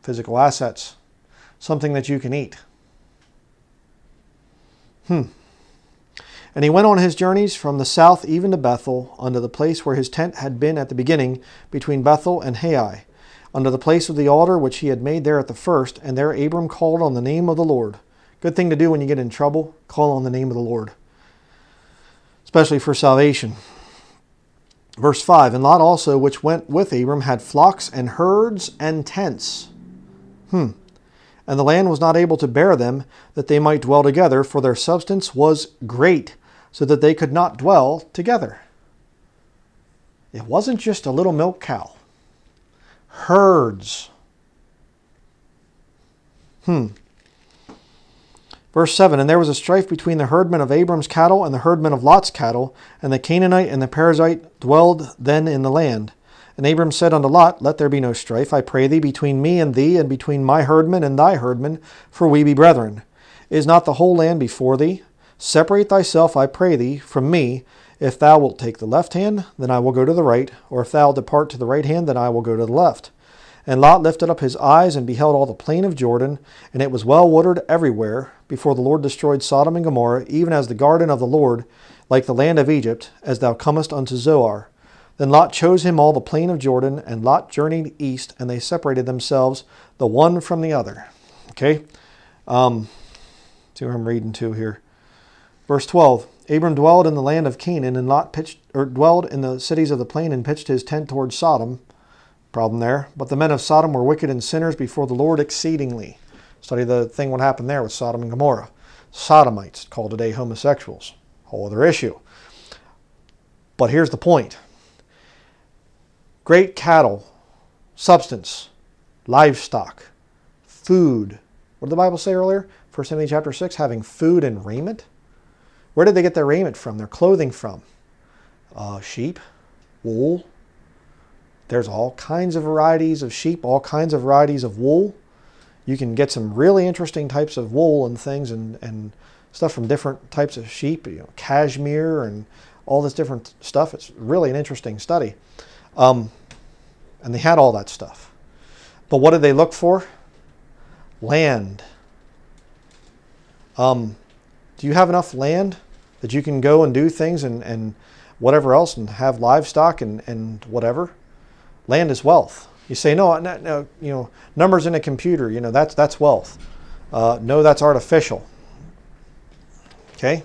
Physical assets. Something that you can eat. And he went on his journeys from the south even to Bethel, unto the place where his tent had been at the beginning, between Bethel and Hai, unto the place of the altar which he had made there at the first. And there Abram called on the name of the Lord. Good thing to do when you get in trouble. Call on the name of the Lord. Especially for salvation. Verse 5, and Lot also, which went with Abram, had flocks and herds and tents. And the land was not able to bear them, that they might dwell together, for their substance was great, so that they could not dwell together. It wasn't just a little milk cow. Herds. Verse 7, and there was a strife between the herdmen of Abram's cattle and the herdmen of Lot's cattle, and the Canaanite and the Perizzite dwelled then in the land. And Abram said unto Lot, let there be no strife, I pray thee, between me and thee, and between my herdmen and thy herdmen, for we be brethren. Is not the whole land before thee? Separate thyself, I pray thee, from me. If thou wilt take the left hand, then I will go to the right, or if thou depart to the right hand, then I will go to the left. And Lot lifted up his eyes and beheld all the plain of Jordan, and it was well watered everywhere, before the Lord destroyed Sodom and Gomorrah, even as the garden of the Lord, like the land of Egypt, as thou comest unto Zoar. Then Lot chose him all the plain of Jordan, and Lot journeyed east, and they separated themselves, the one from the other. Okay? See what I'm reading to here. Verse 12. Abram dwelled in the land of Canaan, and Lot dwelled in the cities of the plain, and pitched his tent toward Sodom. Problem there. But the men of Sodom were wicked and sinners before the Lord exceedingly. Study the thing what happened there with Sodom and Gomorrah. Sodomites, called today homosexuals. Whole other issue. But here's the point. Great cattle, substance, livestock, food. What did the Bible say earlier? 1 Timothy chapter 6, having food and raiment. Where did they get their raiment from, their clothing from? Sheep, wool. There's all kinds of varieties of sheep, all kinds of varieties of wool. You can get some really interesting types of wool and things and stuff from different types of sheep, you know, cashmere and all this different stuff. It's really an interesting study. And they had all that stuff. But what did they look for? Land. Do you have enough land that you can go and do things and whatever else and have livestock and whatever? Land is wealth. You say, no, you know, numbers in a computer, you know, that's wealth. No, that's artificial. Okay?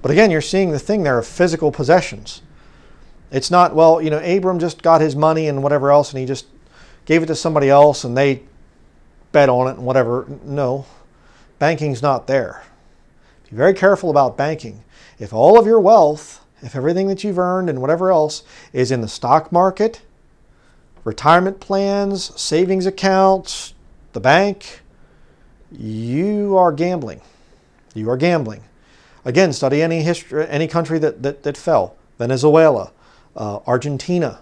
But again, you're seeing the thing there of physical possessions. It's not, well, you know, Abram just got his money and whatever else, and he just gave it to somebody else, and they bet on it and whatever. No, banking's not there. Be very careful about banking. If all of your wealth, if everything that you've earned and whatever else is in the stock market, retirement plans, savings accounts, the bank, you are gambling. You are gambling. Again, study any history, any country that fell. Venezuela. Argentina,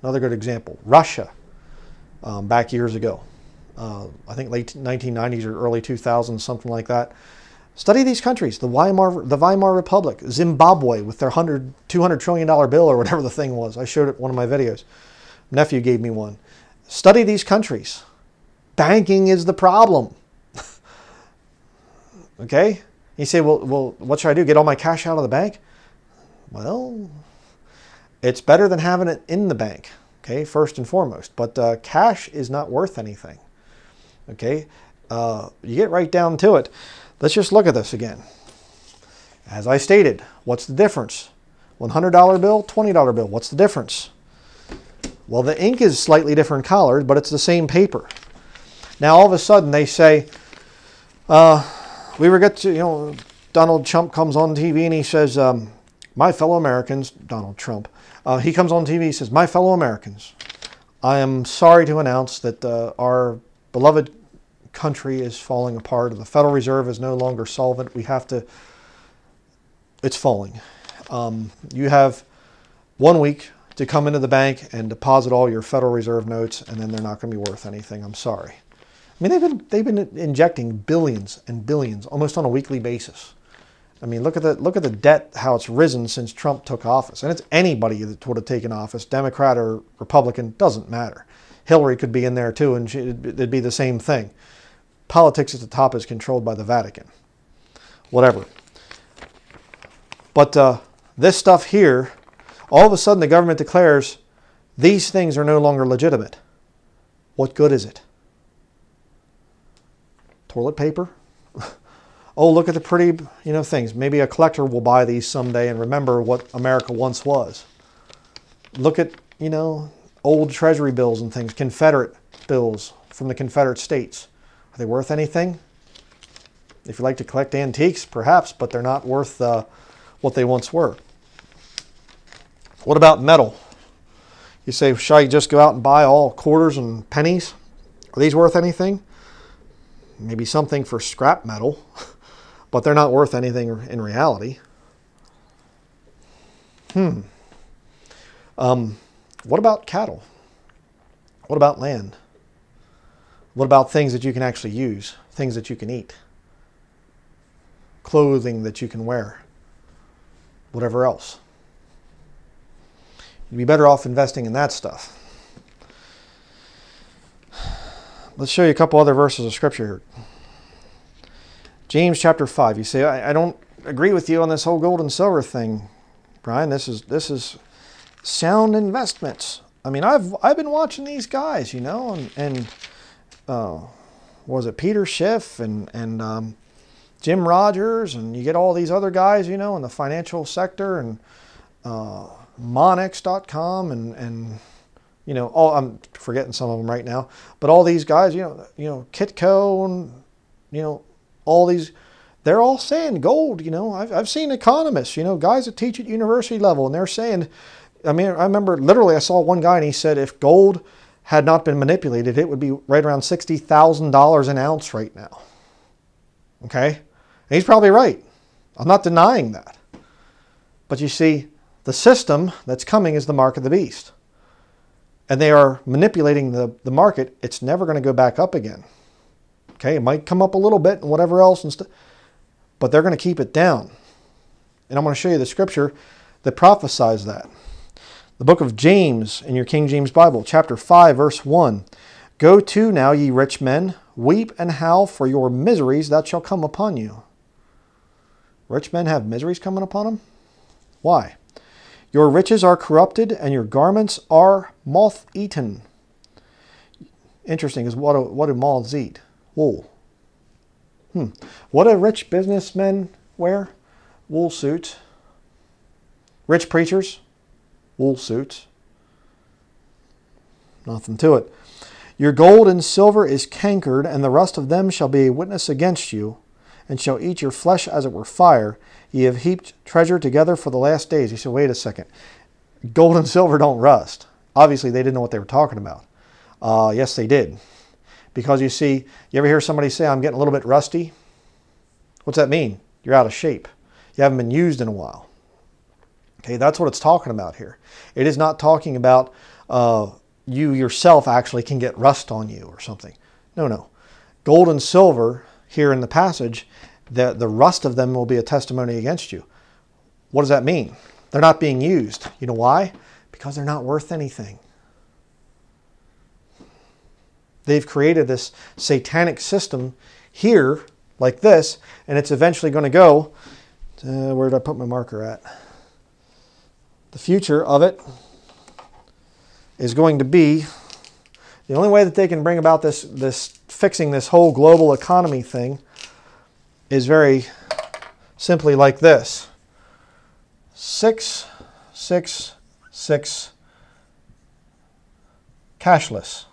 another good example. Russia, back years ago. I think late 1990s or early 2000s, something like that. Study these countries, the Weimar Republic, Zimbabwe with their $200 trillion bill or whatever the thing was. I showed it one of my videos. My nephew gave me one. Study these countries. Banking is the problem. Okay? You say, well, what should I do? Get all my cash out of the bank? Well, it's better than having it in the bank, okay, first and foremost. But cash is not worth anything, okay? You get right down to it. Let's just look at this again. As I stated, what's the difference? $100 bill, $20 bill, what's the difference? Well, the ink is slightly different colored, but it's the same paper. Now, all of a sudden, they say, we were good to, you know, Donald Trump comes on TV and he says, my fellow Americans, Donald Trump, he comes on TV, he says, my fellow Americans, I am sorry to announce that our beloved country is falling apart. The Federal Reserve is no longer solvent. We have to, it's falling. You have 1 week to come into the bank and deposit all your Federal Reserve notes, and then they're not going to be worth anything. I'm sorry. I mean, they've been injecting billions and billions almost on a weekly basis. I mean, look at the debt, how it's risen since Trump took office. And it's anybody that would have taken office, Democrat or Republican, doesn't matter. Hillary could be in there too, and it'd be the same thing. Politics at the top is controlled by the Vatican. Whatever. But this stuff here, all of a sudden the government declares these things are no longer legitimate. What good is it? Toilet paper? Oh, look at the pretty, you know, things. Maybe a collector will buy these someday and remember what America once was. Look at, you know, old treasury bills and things, Confederate bills from the Confederate States. Are they worth anything? If you like to collect antiques, perhaps, but they're not worth what they once were. What about metal? You say, shall I just go out and buy all quarters and pennies? Are these worth anything? Maybe something for scrap metal. But they're not worth anything in reality. What about cattle? What about land? What about things that you can actually use? Things that you can eat? Clothing that you can wear? Whatever else. You'd be better off investing in that stuff. Let's show you a couple other verses of Scripture here. James chapter 5, you say, I don't agree with you on this whole gold and silver thing, Brian. This is sound investments. I mean, I've been watching these guys, you know, and was it Peter Schiff and Jim Rogers, and you get all these other guys, you know, in the financial sector, and Monex.com, and you know, all, I'm forgetting some of them right now, but all these guys, you know, Kitco and you know, all these, they're all saying gold, you know. I've seen economists, you know, guys that teach at university level, and they're saying, I mean, I remember literally I saw one guy and he said if gold had not been manipulated, it would be right around $60,000 an ounce right now. Okay? And he's probably right. I'm not denying that. But you see, the system that's coming is the mark of the beast. And they are manipulating the market. It's never going to go back up again. Okay, it might come up a little bit and whatever else, and but they're going to keep it down. And I'm going to show you the scripture that prophesies that. The book of James in your King James Bible, chapter 5, verse 1. Go to now, ye rich men, weep and howl for your miseries that shall come upon you. Rich men have miseries coming upon them? Why? Your riches are corrupted, and your garments are moth-eaten. Interesting, is what do moths eat? Wool. What do rich businessmen wear? Wool suits. Rich preachers? Wool suits. Nothing to it. Your gold and silver is cankered, and the rust of them shall be a witness against you, and shall eat your flesh as it were fire. Ye have heaped treasure together for the last days. He said, wait a second. Gold and silver don't rust. Obviously, they didn't know what they were talking about. Yes, they did. Because you see, you ever hear somebody say, I'm getting a little bit rusty? What's that mean? You're out of shape. You haven't been used in a while. Okay, that's what it's talking about here. It is not talking about you yourself actually can get rust on you or something. No, no. Gold and silver here in the passage, the rust of them will be a testimony against you. What does that mean? They're not being used. You know why? Because they're not worth anything. They've created this satanic system here, like this, and it's eventually going to go to, where did I put my marker at? The future of it is going to be, the only way that they can bring about this fixing this whole global economy thing is very simply like this. 666 cashless.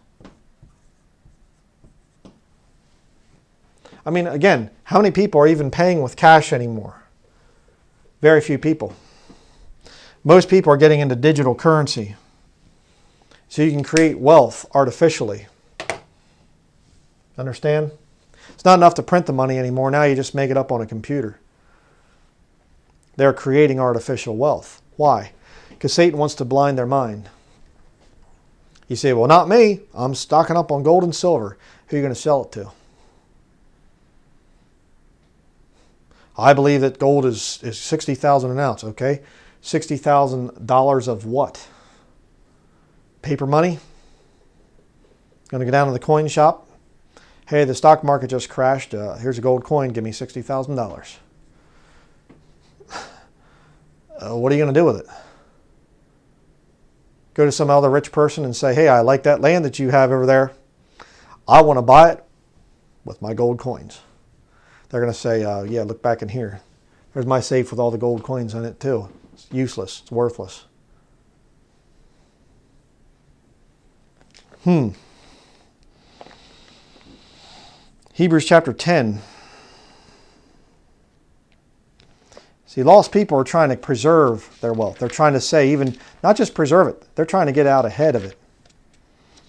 I mean, again, how many people are even paying with cash anymore? Very few people. Most people are getting into digital currency. So you can create wealth artificially. Understand? It's not enough to print the money anymore. Now you just make it up on a computer. They're creating artificial wealth. Why? Because Satan wants to blind their mind. You say, well, not me. I'm stocking up on gold and silver. Who are you going to sell it to? I believe that gold is $60,000 an ounce, okay? $60,000 of what? Paper money? Going to go down to the coin shop? Hey, the stock market just crashed. Here's a gold coin. Give me $60,000. What are you going to do with it? Go to some other rich person and say, hey, I like that land that you have over there. I want to buy it with my gold coins. They're going to say, yeah, look back in here. There's my safe with all the gold coins in it too. It's useless. It's worthless. Hebrews chapter 10. See, lost people are trying to preserve their wealth. They're trying to say even, not just preserve it, they're trying to get out ahead of it.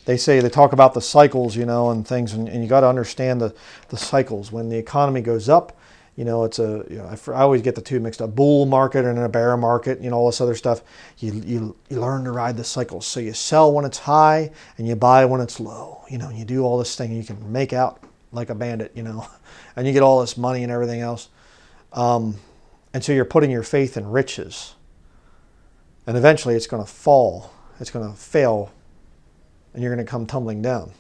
They say, they talk about the cycles, you know, and things, and you got to understand the cycles. When the economy goes up, you know, it's a, you know, I always get the two mixed up, bull market and a bear market, you know, all this other stuff. You learn to ride the cycles. So you sell when it's high and you buy when it's low, you know, and you do all this thing and you can make out like a bandit, you know, and you get all this money and everything else. And so you're putting your faith in riches. And eventually it's going to fall. It's going to fail. And you're going to come tumbling down.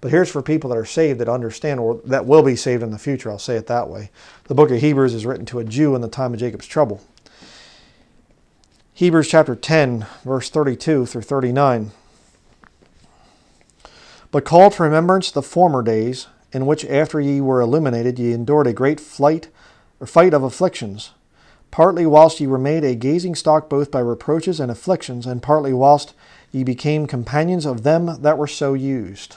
But here's for people that are saved, that understand, or that will be saved in the future. I'll say it that way. The book of Hebrews is written to a Jew in the time of Jacob's trouble. Hebrews chapter 10, verse 32 through 39. But call to remembrance the former days, in which after ye were illuminated, ye endured a great fight of afflictions, partly whilst ye were made a gazing stock both by reproaches and afflictions, and partly whilst ye became companions of them that were so used.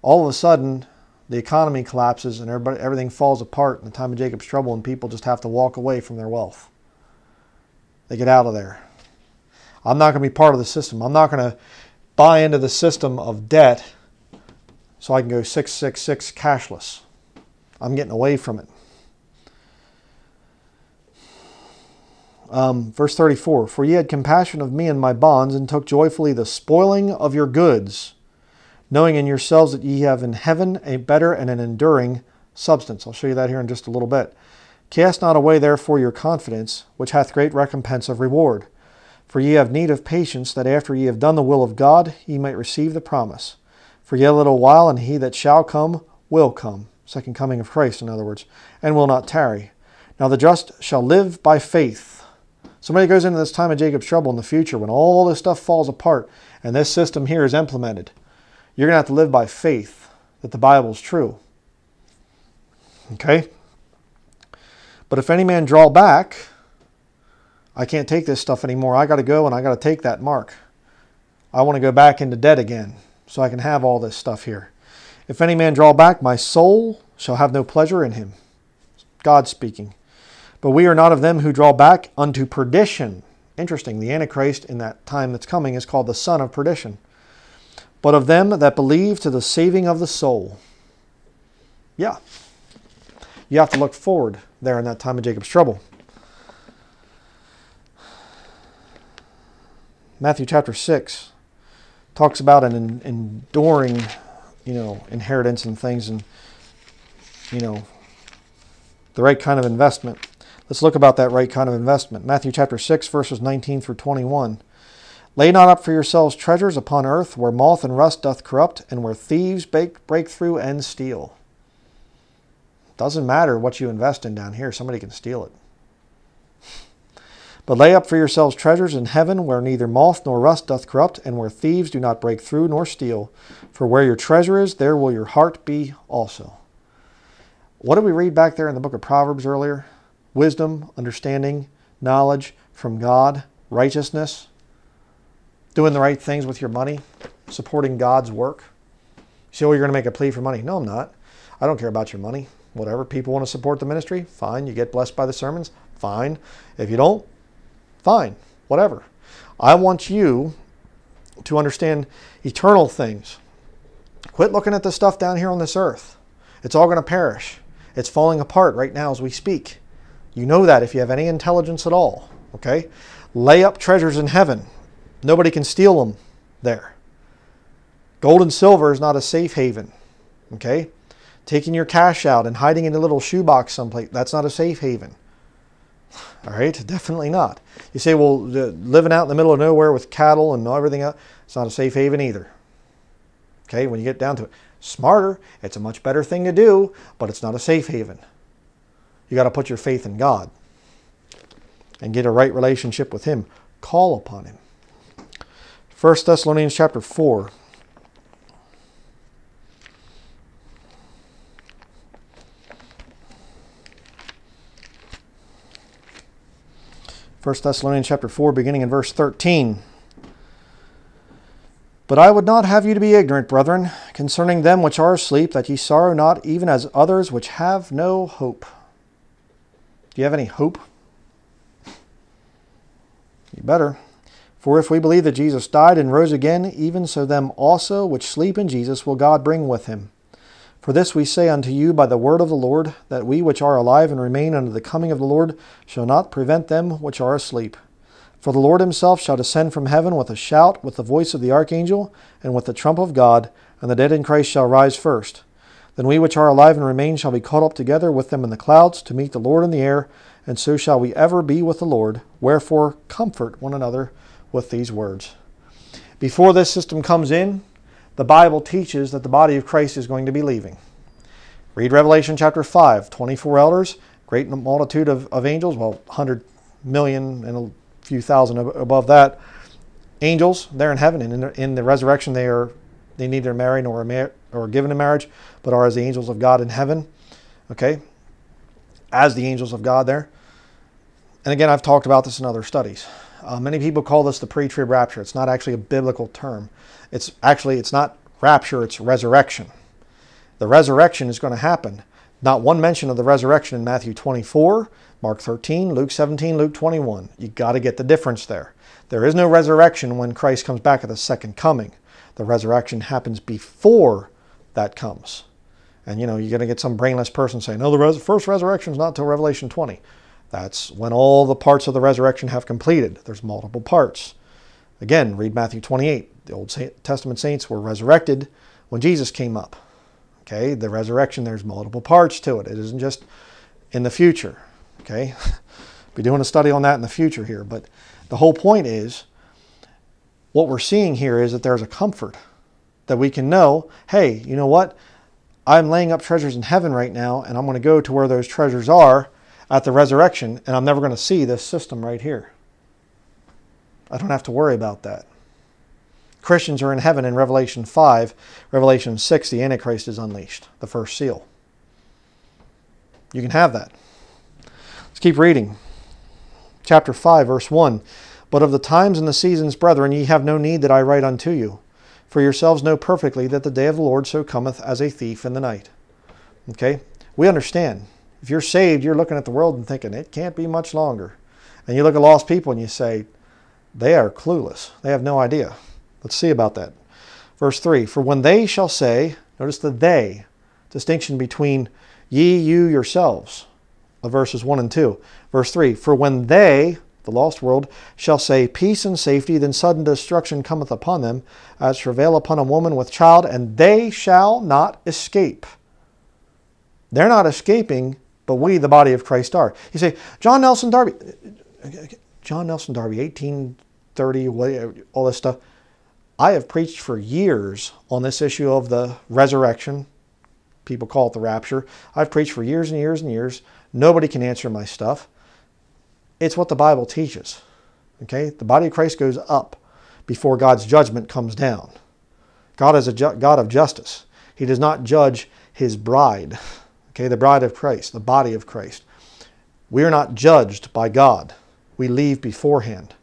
All of a sudden, the economy collapses and everything falls apart in the time of Jacob's trouble, and people just have to walk away from their wealth. They get out of there. I'm not going to be part of the system. I'm not going to buy into the system of debt so I can go 666 cashless. I'm getting away from it. Verse 34, for ye had compassion of me and my bonds, and took joyfully the spoiling of your goods, knowing in yourselves that ye have in heaven a better and an enduring substance. I'll show you that here in just a little bit. Cast not away therefore your confidence, which hath great recompense of reward. For ye have need of patience, that after ye have done the will of God, ye might receive the promise. For yet a little while, and he that shall come will come. Second coming of Christ, in other words, and will not tarry. Now the just shall live by faith. Somebody goes into this time of Jacob's trouble in the future when all this stuff falls apart and this system here is implemented. You're going to have to live by faith that the Bible's true. Okay? But if any man draw back, I can't take this stuff anymore. I got to go and I got to take that mark. I want to go back into debt again so I can have all this stuff here. If any man draw back, my soul shall have no pleasure in him. God speaking. But we are not of them who draw back unto perdition. Interesting. The Antichrist in that time that's coming is called the son of perdition. But of them that believe to the saving of the soul. Yeah. You have to look forward there in that time of Jacob's trouble. Matthew chapter 6 talks about an enduring, inheritance and things and, the right kind of investment. Let's look about that right kind of investment. Matthew chapter 6, verses 19 through 21. Lay not up for yourselves treasures upon earth, where moth and rust doth corrupt, and where thieves break through and steal. Doesn't matter what you invest in down here. Somebody can steal it. But lay up for yourselves treasures in heaven, where neither moth nor rust doth corrupt, and where thieves do not break through nor steal. For where your treasure is, there will your heart be also. What did we read back there in the book of Proverbs earlier? Wisdom, understanding, knowledge from God, righteousness, doing the right things with your money, supporting God's work. You say, oh, you're going to make a plea for money. No, I'm not. I don't care about your money. Whatever. People want to support the ministry, fine. You get blessed by the sermons, fine. If you don't, fine. Whatever. I want you to understand eternal things. Quit looking at the stuff down here on this earth. It's all going to perish. It's falling apart right now as we speak. You know that if you have any intelligence at all, okay? Lay up treasures in heaven. Nobody can steal them there. Gold and silver is not a safe haven, okay? Taking your cash out and hiding in a little shoebox someplace, that's not a safe haven. All right? Definitely not. You say, well, living out in the middle of nowhere with cattle and everything else, it's not a safe haven either. Okay? When you get down to it. Smarter, it's a much better thing to do, but it's not a safe haven. You got to put your faith in God and get a right relationship with Him. Call upon Him. 1 Thessalonians chapter 4. Beginning in verse 13. But I would not have you to be ignorant, brethren, concerning them which are asleep, that ye sorrow not, even as others which have no hope. Do you have any hope? You better. For if we believe that Jesus died and rose again, even so them also which sleep in Jesus will God bring with him. For this we say unto you by the word of the Lord, that we which are alive and remain unto the coming of the Lord shall not prevent them which are asleep. For the Lord himself shall descend from heaven with a shout, with the voice of the archangel, and with the trump of God, and the dead in Christ shall rise first. Then we which are alive and remain shall be caught up together with them in the clouds to meet the Lord in the air, and so shall we ever be with the Lord. Wherefore, comfort one another with these words. Before this system comes in, the Bible teaches that the body of Christ is going to be leaving. Read Revelation chapter 5, 24 elders, great multitude of angels, well, 100 million and a few thousand above that. Angels, they're in heaven, and in the resurrection they neither marry nor are given in marriage, but are as the angels of God in heaven. Okay? As the angels of God there. And again, I've talked about this in other studies. Many people call this the pre-trib rapture. It's not actually a biblical term. It's not rapture, it's resurrection. The resurrection is going to happen. Not one mention of the resurrection in Matthew 24, Mark 13, Luke 17, Luke 21. You've got to get the difference there. There is no resurrection when Christ comes back at the second coming. The resurrection happens before that comes. And, you know, you're going to get some brainless person saying, no, the first resurrection is not until Revelation 20. That's when all the parts of the resurrection have completed. There's multiple parts. Again, read Matthew 28. The Old Testament saints were resurrected when Jesus came up. Okay, the resurrection, there's multiple parts to it. It isn't just in the future. Okay, be doing a study on that in the future here. But the whole point is, what we're seeing here is that there's a comfort that we can know, hey, you know what? I'm laying up treasures in heaven right now, and I'm going to go to where those treasures are at the resurrection, and I'm never going to see this system right here. I don't have to worry about that. Christians are in heaven in Revelation 5. Revelation 6, the Antichrist is unleashed, the first seal. You can have that. Let's keep reading. Chapter 5, verse 1. But of the times and the seasons, brethren, ye have no need that I write unto you. For yourselves know perfectly that the day of the Lord so cometh as a thief in the night. Okay? We understand. If you're saved, you're looking at the world and thinking, it can't be much longer. And you look at lost people and you say, they are clueless. They have no idea. Let's see about that. Verse 3, for when they shall say, notice the they, distinction between ye, you, yourselves, of verses 1 and 2. Verse 3, for when they, the lost world, shall say, peace and safety, then sudden destruction cometh upon them, as travail upon a woman with child, and they shall not escape. They're not escaping, but we, the body of Christ, are. You say, John Nelson Darby, 1830, all this stuff. I have preached for years on this issue of the resurrection. People call it the rapture. I've preached for years and years and years. Nobody can answer my stuff. It's what the Bible teaches. Okay? The body of Christ goes up before God's judgment comes down. God is a God of justice. He does not judge his bride. Okay? The bride of Christ, the body of Christ. We are not judged by God. We leave beforehand.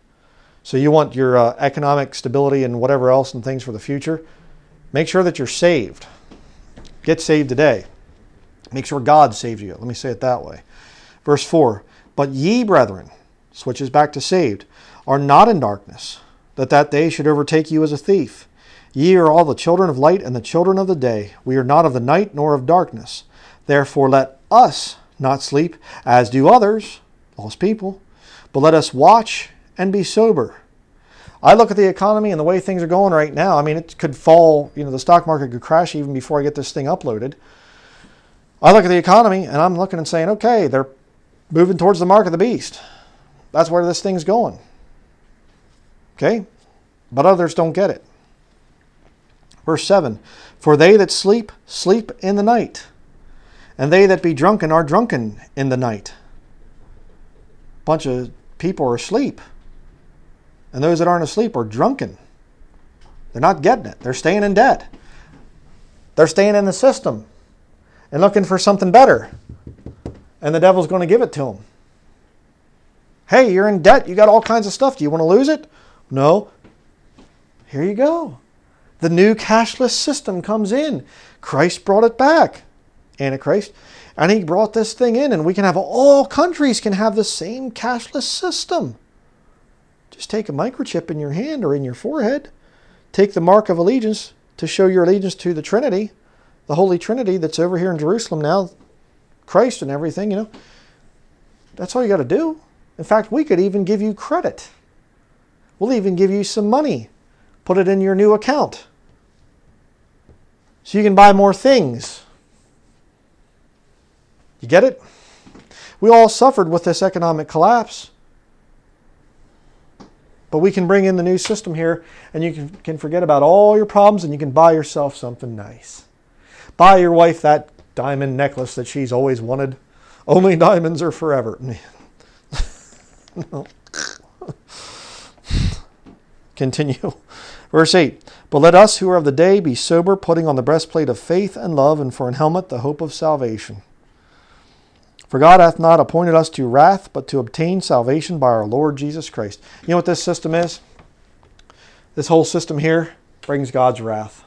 So you want your economic stability and whatever else and things for the future. Make sure that you're saved. Get saved today. Make sure God saved you. Let me say it that way. Verse 4. But ye, brethren, switches back to saved, are not in darkness, that day should overtake you as a thief. Ye are all the children of light and the children of the day. We are not of the night nor of darkness. Therefore let us not sleep, as do others, lost people, but let us watch and be sober. I look at the economy and the way things are going right now. I mean, it could fall, you know, the stock market could crash even before I get this thing uploaded. I look at the economy and I'm looking and saying, okay, they're moving towards the mark of the beast. That's where this thing's going. Okay? But others don't get it. Verse 7, for they that sleep, sleep in the night, and they that be drunken are drunken in the night. A bunch of people are asleep, and those that aren't asleep are drunken. They're not getting it. They're staying in debt. They're staying in the system and looking for something better. And the devil's going to give it to him. Hey, you're in debt. You got all kinds of stuff. Do you want to lose it? No. Here you go. The new cashless system comes in. Christ brought it back. Antichrist. And he brought this thing in. And we can have, all countries can have the same cashless system. Just take a microchip in your hand or in your forehead. Take the mark of allegiance to show your allegiance to the Trinity. The Holy Trinity that's over here in Jerusalem now. Christ and everything, you know, that's all you got to do. In fact, we could even give you credit. We'll even give you some money. Put it in your new account. So you can buy more things. You get it? We all suffered with this economic collapse. But we can bring in the new system here, and you can forget about all your problems, and you can buy yourself something nice. Buy your wife that diamond necklace that she's always wanted. Only diamonds are forever. No. Continue. Verse 8. But let us who are of the day be sober, putting on the breastplate of faith and love, and for an helmet the hope of salvation. For God hath not appointed us to wrath, but to obtain salvation by our Lord Jesus Christ. You know what this system is? This whole system here brings God's wrath.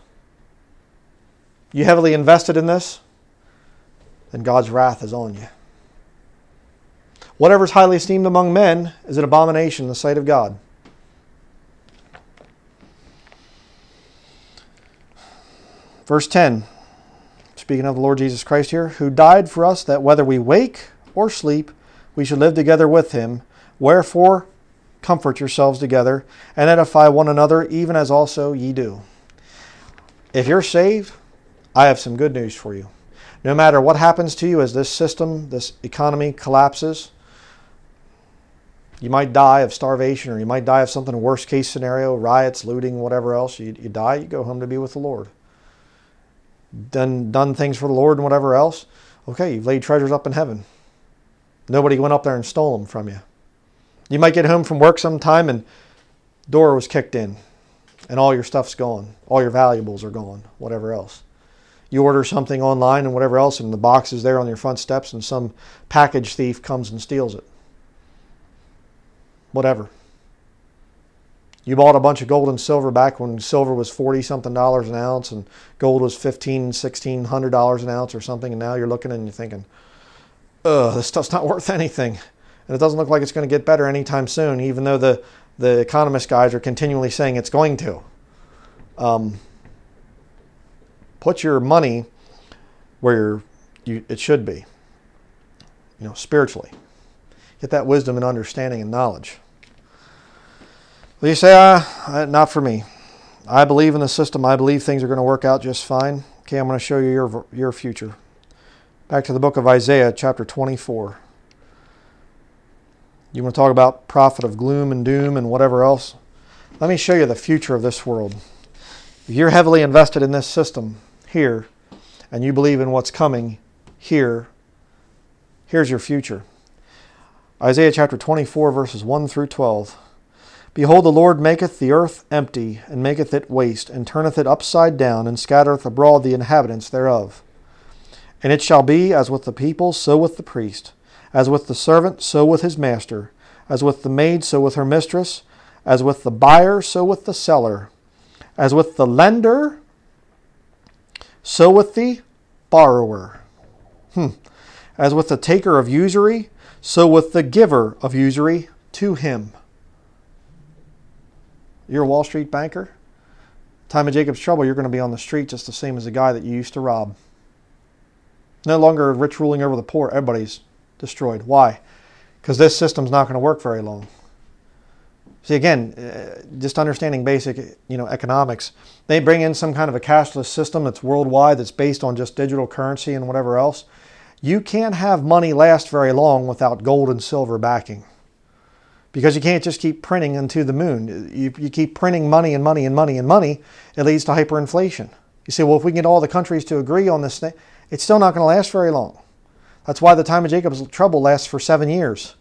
you heavily invested in this, then God's wrath is on you. Whatever is highly esteemed among men is an abomination in the sight of God. Verse 10, speaking of the Lord Jesus Christ here, who died for us that whether we wake or sleep, we should live together with him. Wherefore, comfort yourselves together and edify one another, even as also ye do. If you're saved, I have some good news for you. No matter what happens to you as this system, this economy collapses, you might die of starvation or you might die of something worst case scenario, riots, looting, whatever else. You die, you go home to be with the Lord. Done things for the Lord and whatever else. Okay, you've laid treasures up in heaven. Nobody went up there and stole them from you. You might get home from work sometime and door was kicked in and all your stuff's gone. All your valuables are gone, whatever else. You order something online and whatever else, and the box is there on your front steps, and some package thief comes and steals it. Whatever. You bought a bunch of gold and silver back when silver was $40-something an ounce, and gold was $1,500, $1,600 an ounce or something, and now you're looking and you're thinking, ugh, this stuff's not worth anything. And it doesn't look like it's going to get better anytime soon, even though the economist guys are continually saying it's going to. Put your money where it should be, you know, spiritually. Get that wisdom and understanding and knowledge. Well, you say, not for me. I believe in the system. I believe things are going to work out just fine. Okay, I'm going to show you your future. Back to the book of Isaiah, chapter 24. You want to talk about prophet of gloom and doom and whatever else? Let me show you the future of this world. If you're heavily invested in this system, here, and you believe in what's coming here, here's your future. Isaiah chapter 24, verses 1 through 12. Behold, the Lord maketh the earth empty, and maketh it waste, and turneth it upside down, and scattereth abroad the inhabitants thereof. And it shall be as with the people, so with the priest, as with the servant, so with his master, as with the maid, so with her mistress, as with the buyer, so with the seller, as with the lender, so with the borrower. As with the taker of usury, so with the giver of usury to him. You're a Wall Street banker? Time of Jacob's trouble, you're going to be on the street just the same as the guy that you used to rob. No longer rich ruling over the poor. Everybody's destroyed. Why? Because this system's not going to work very long. See, again, just understanding basic, economics. They bring in some kind of a cashless system that's worldwide, that's based on just digital currency and whatever else. You can't have money last very long without gold and silver backing, because you can't just keep printing into the moon. You keep printing money and money and money and money. It leads to hyperinflation. You say, well, if we can get all the countries to agree on this thing, it's still not going to last very long. That's why the time of Jacob's trouble lasts for 7 years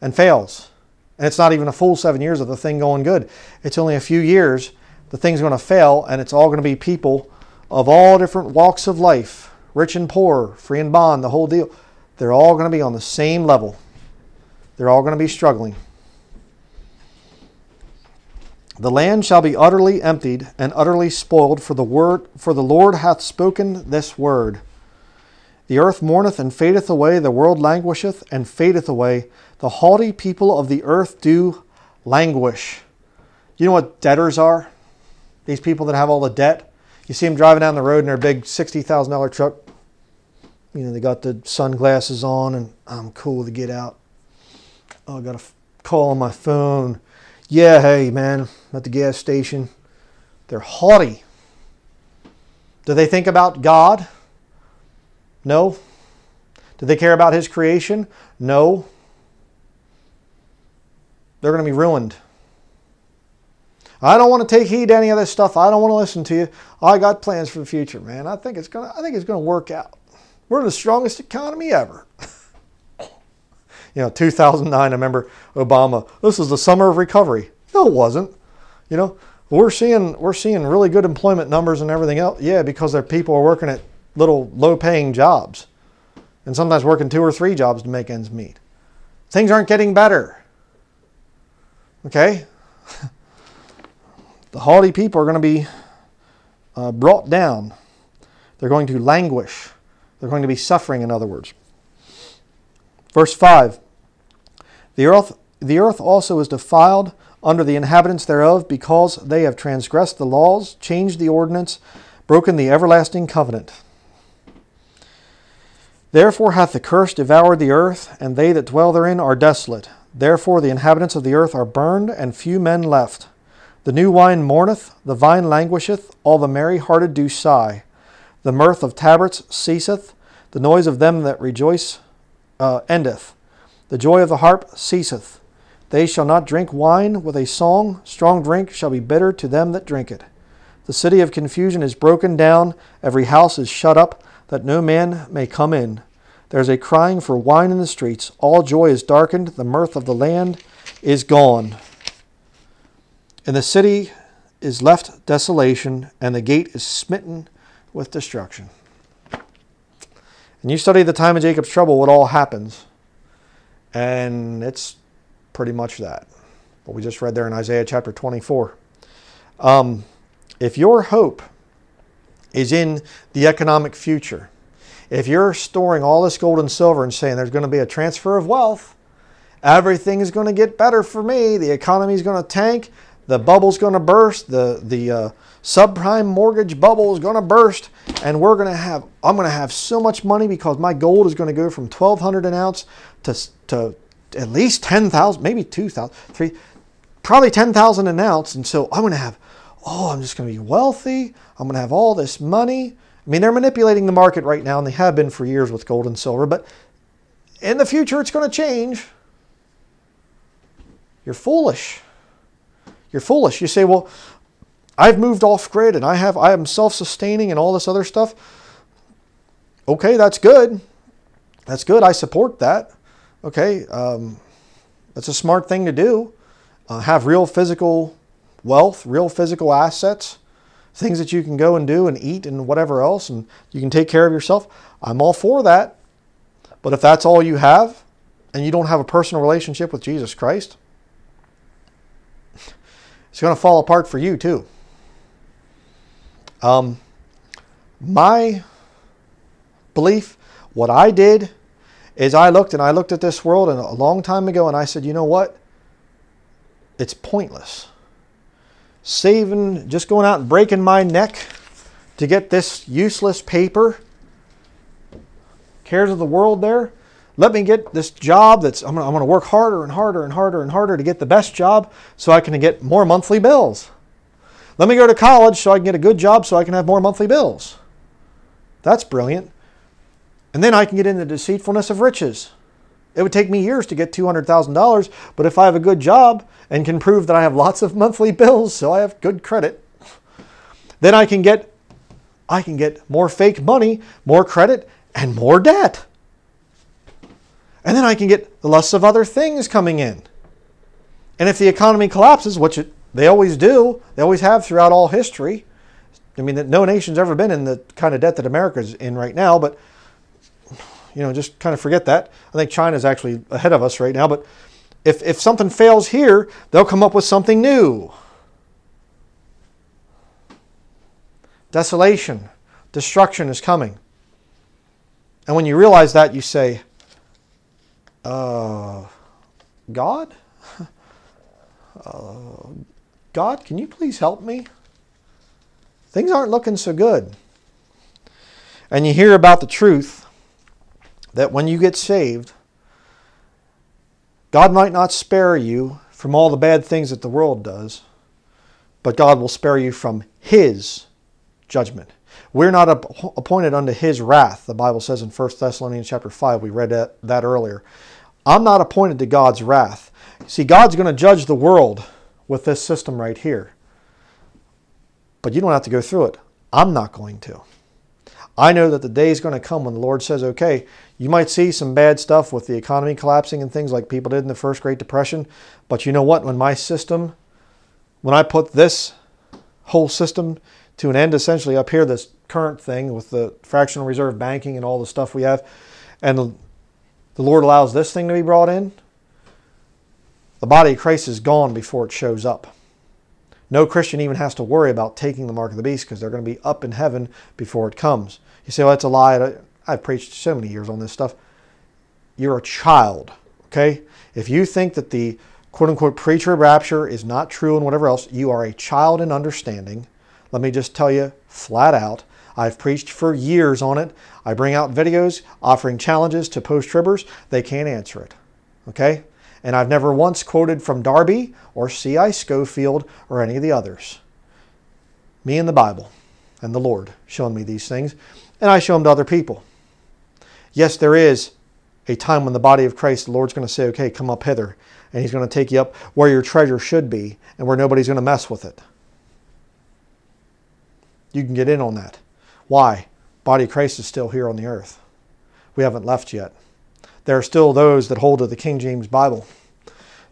and fails. And it's not even a full 7 years of the thing going good. It's only a few years. The thing's going to fail, and it's all going to be people of all different walks of life, rich and poor, free and bond, the whole deal. They're all going to be on the same level. They're all going to be struggling. The land shall be utterly emptied and utterly spoiled, for the Lord hath spoken this word. The earth mourneth and fadeth away, the world languisheth and fadeth away. The haughty people of the earth do languish. You know what debtors are? These people that have all the debt. You see them driving down the road in their big $60,000 truck. They got the sunglasses on and I'm cool to get out. Oh, I got a call on my phone. Yeah, hey, man, I'm at the gas station. They're haughty. Do they think about God? No. Do they care about his creation? No. They're going to be ruined. I don't want to take heed to any of this stuff. I don't want to listen to you. I got plans for the future, man. I think it's going to work out. We're the strongest economy ever. 2009, I remember Obama. This was the summer of recovery. No, it wasn't. We're seeing really good employment numbers and everything else. Yeah, because their people are working at little low-paying jobs and sometimes working 2 or 3 jobs to make ends meet. Things aren't getting better. Okay? The haughty people are going to be brought down. They're going to languish. They're going to be suffering, in other words. Verse 5, the earth also is defiled under the inhabitants thereof, because they have transgressed the laws, changed the ordinance, broken the everlasting covenant. Therefore hath the curse devoured the earth, and they that dwell therein are desolate. Therefore the inhabitants of the earth are burned, and few men left. The new wine mourneth, the vine languisheth, all the merry-hearted do sigh. The mirth of tabrets ceaseth, the noise of them that rejoice endeth. The joy of the harp ceaseth. They shall not drink wine with a song, strong drink shall be bitter to them that drink it. The city of confusion is broken down, every house is shut up, that no man may come in. There is a crying for wine in the streets, all joy is darkened, the mirth of the land is gone. And the city is left desolation, and the gate is smitten with destruction. And you study the time of Jacob's trouble, what all happens, and it's pretty much that. What we just read there in Isaiah chapter 24. If your hope is in the economic future, if you're storing all this gold and silver and saying there's going to be a transfer of wealth, everything is going to get better for me, the economy is going to tank, the bubble's going to burst, the subprime mortgage bubble is going to burst, and we're going to have, I'm going to have so much money because my gold is going to go from 1,200 an ounce to at least 10,000, maybe 2,000, probably 10,000 an ounce. And so I'm going to have, oh, I'm just going to be wealthy. I'm going to have all this money. I mean, they're manipulating the market right now, and they have been for years with gold and silver, but in the future, it's going to change. You're foolish. You're foolish. You say, well, I've moved off grid and I am self-sustaining and all this other stuff. Okay, that's good. That's good. I support that. Okay, that's a smart thing to do. Have real physical wealth, real physical assets, things that you can go and do and eat and whatever else, and you can take care of yourself. I'm all for that. But if that's all you have and you don't have a personal relationship with Jesus Christ, it's going to fall apart for you too. My belief, what I did is I looked at this world and a long time ago, and I said, you know what? It's pointless. Saving, just going out and breaking my neck to get this useless paper. Cares of the world there. Let me get this job that's, I'm going to work harder and harder and harder and harder to get the best job so I can get more monthly bills. Let me go to college so I can get a good job so I can have more monthly bills. That's brilliant. And then I can get into the deceitfulness of riches. It would take me years to get $200,000, but if I have a good job and can prove that I have lots of monthly bills so I have good credit, then I can get more fake money, more credit, and more debt. And then I can get the lusts of other things coming in. And if the economy collapses, which they always do, they always have throughout all history. I mean, no nation's ever been in the kind of debt that America's in right now, but, you know, just kind of forget that. I think China's actually ahead of us right now, but if something fails here, they'll come up with something new. Desolation, destruction is coming. And when you realize that, you say, God? God, can you please help me? Things aren't looking so good. And you hear about the truth that when you get saved, God might not spare you from all the bad things that the world does, but God will spare you from His judgment. We're not appointed unto His wrath, the Bible says in 1 Thessalonians chapter 5. We read that earlier. I'm not appointed to God's wrath. See, God's going to judge the world with this system right here. But you don't have to go through it. I'm not going to. I know that the day is going to come when the Lord says, okay, you might see some bad stuff with the economy collapsing and things like people did in the first Great Depression. But you know what? When my system, when I put this whole system to an end, essentially up here, this current thing with the fractional reserve banking and all the stuff we have, and the Lord allows this thing to be brought in, the body of Christ is gone before it shows up. No Christian even has to worry about taking the mark of the beast because they're going to be up in heaven before it comes. You say, well, that's a lie. I've preached so many years on this stuff. You're a child, okay? If you think that the quote-unquote pre-trib rapture is not true and whatever else, you are a child in understanding. Let me just tell you flat out, I've preached for years on it. I bring out videos offering challenges to post-tribbers. They can't answer it, okay? And I've never once quoted from Darby or C.I. Schofield or any of the others. Me and the Bible and the Lord showing me these things, and I show them to other people. Yes, there is a time when the body of Christ, the Lord's going to say, okay, come up hither. And he's going to take you up where your treasure should be and where nobody's going to mess with it. You can get in on that. Why? Body of Christ is still here on the earth. We haven't left yet. There are still those that hold to the King James Bible.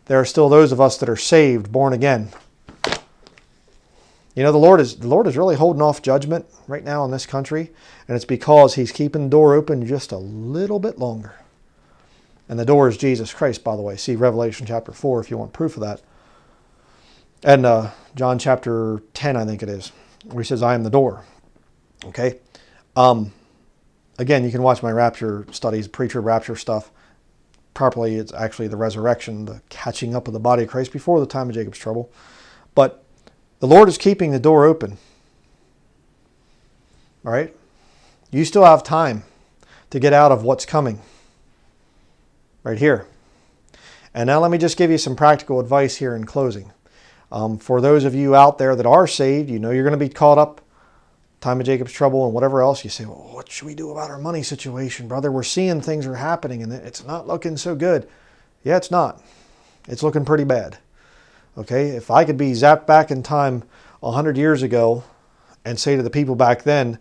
There are still those of us that are saved, born again. You know, the Lord is really holding off judgment right now in this country, and it's because he's keeping the door open just a little bit longer. And the door is Jesus Christ, by the way. See Revelation chapter 4 if you want proof of that. And John chapter 10, I think it is, where he says, I am the door. Okay? Again, you can watch my rapture studies, pre-trib rapture stuff. Properly, it's actually the resurrection, the catching up of the body of Christ before the time of Jacob's trouble. But the Lord is keeping the door open. All right? You still have time to get out of what's coming. Right here. And now let me just give you some practical advice here in closing. For those of you out there that are saved, you know you're going to be caught up, time of Jacob's trouble and whatever else. You say, well, what should we do about our money situation, brother? We're seeing things are happening and it's not looking so good. Yeah, it's not. It's looking pretty bad. Okay, if I could be zapped back in time 100 years ago and say to the people back then,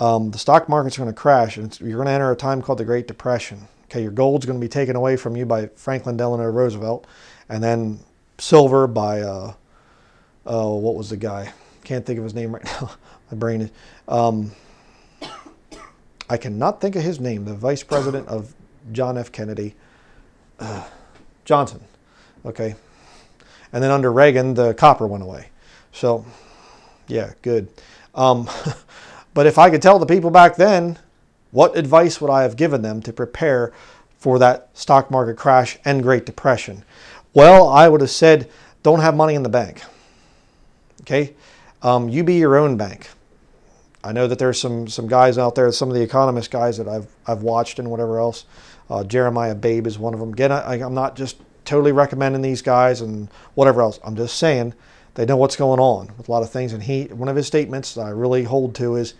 the stock market's going to crash and you're going to enter a time called the Great Depression. Okay, your gold's going to be taken away from you by Franklin Delano Roosevelt, and then silver by, what was the guy? Can't think of his name right now. My brain is, I cannot think of his name, the vice president of John F. Kennedy, Johnson, okay? And then under Reagan, the copper went away. So, yeah, good. But if I could tell the people back then, what advice would I have given them to prepare for that stock market crash and Great Depression? Well, I would have said, don't have money in the bank. Okay? You be your own bank. I know that there's some guys out there, some of the economist guys that I've watched and whatever else. Jeremiah Babe is one of them. Again, I'm not just totally recommending these guys and whatever else. I'm just saying they know what's going on with a lot of things. And one of his statements that I really hold to is,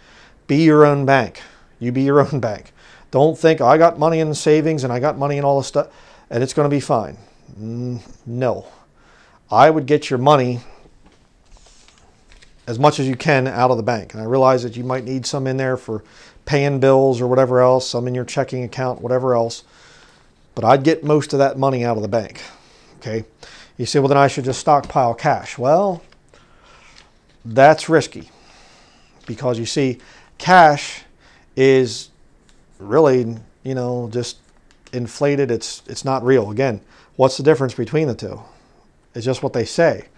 be your own bank. You be your own bank. Don't think, I got money in savings and I got money in all this stuff and it's going to be fine. No. I would get your money as much as you can out of the bank. And I realize that you might need some in there for paying bills or whatever else, some in your checking account, whatever else. But I'd get most of that money out of the bank. Okay? You say, well, then I should just stockpile cash. Well, that's risky because you see, cash is really, you know, just inflated. It's not real. Again, what's the difference between the two? It's just what they say.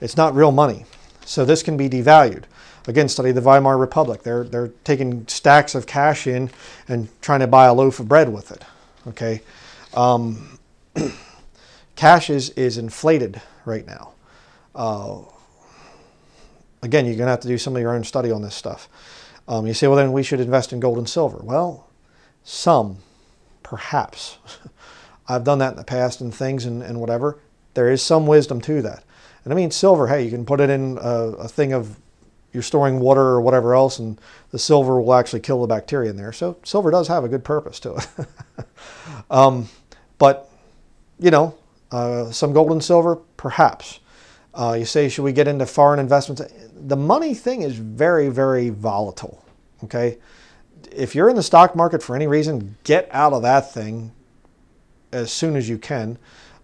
It's not real money. So this can be devalued. Again, study the Weimar Republic. They're taking stacks of cash in and trying to buy a loaf of bread with it. Okay, cash is inflated right now. Again, you're gonna have to do some of your own study on this stuff. You say, well, then we should invest in gold and silver. Well, some, perhaps. I've done that in the past and things and whatever. There is some wisdom to that. And I mean, silver, hey, you can put it in a thing of you're storing water or whatever else, and the silver will actually kill the bacteria in there. So silver does have a good purpose to it. But, you know, some gold and silver, perhaps. You say, should we get into foreign investments? The money thing is very, very volatile, okay? If you're in the stock market for any reason, get out of that thing as soon as you can.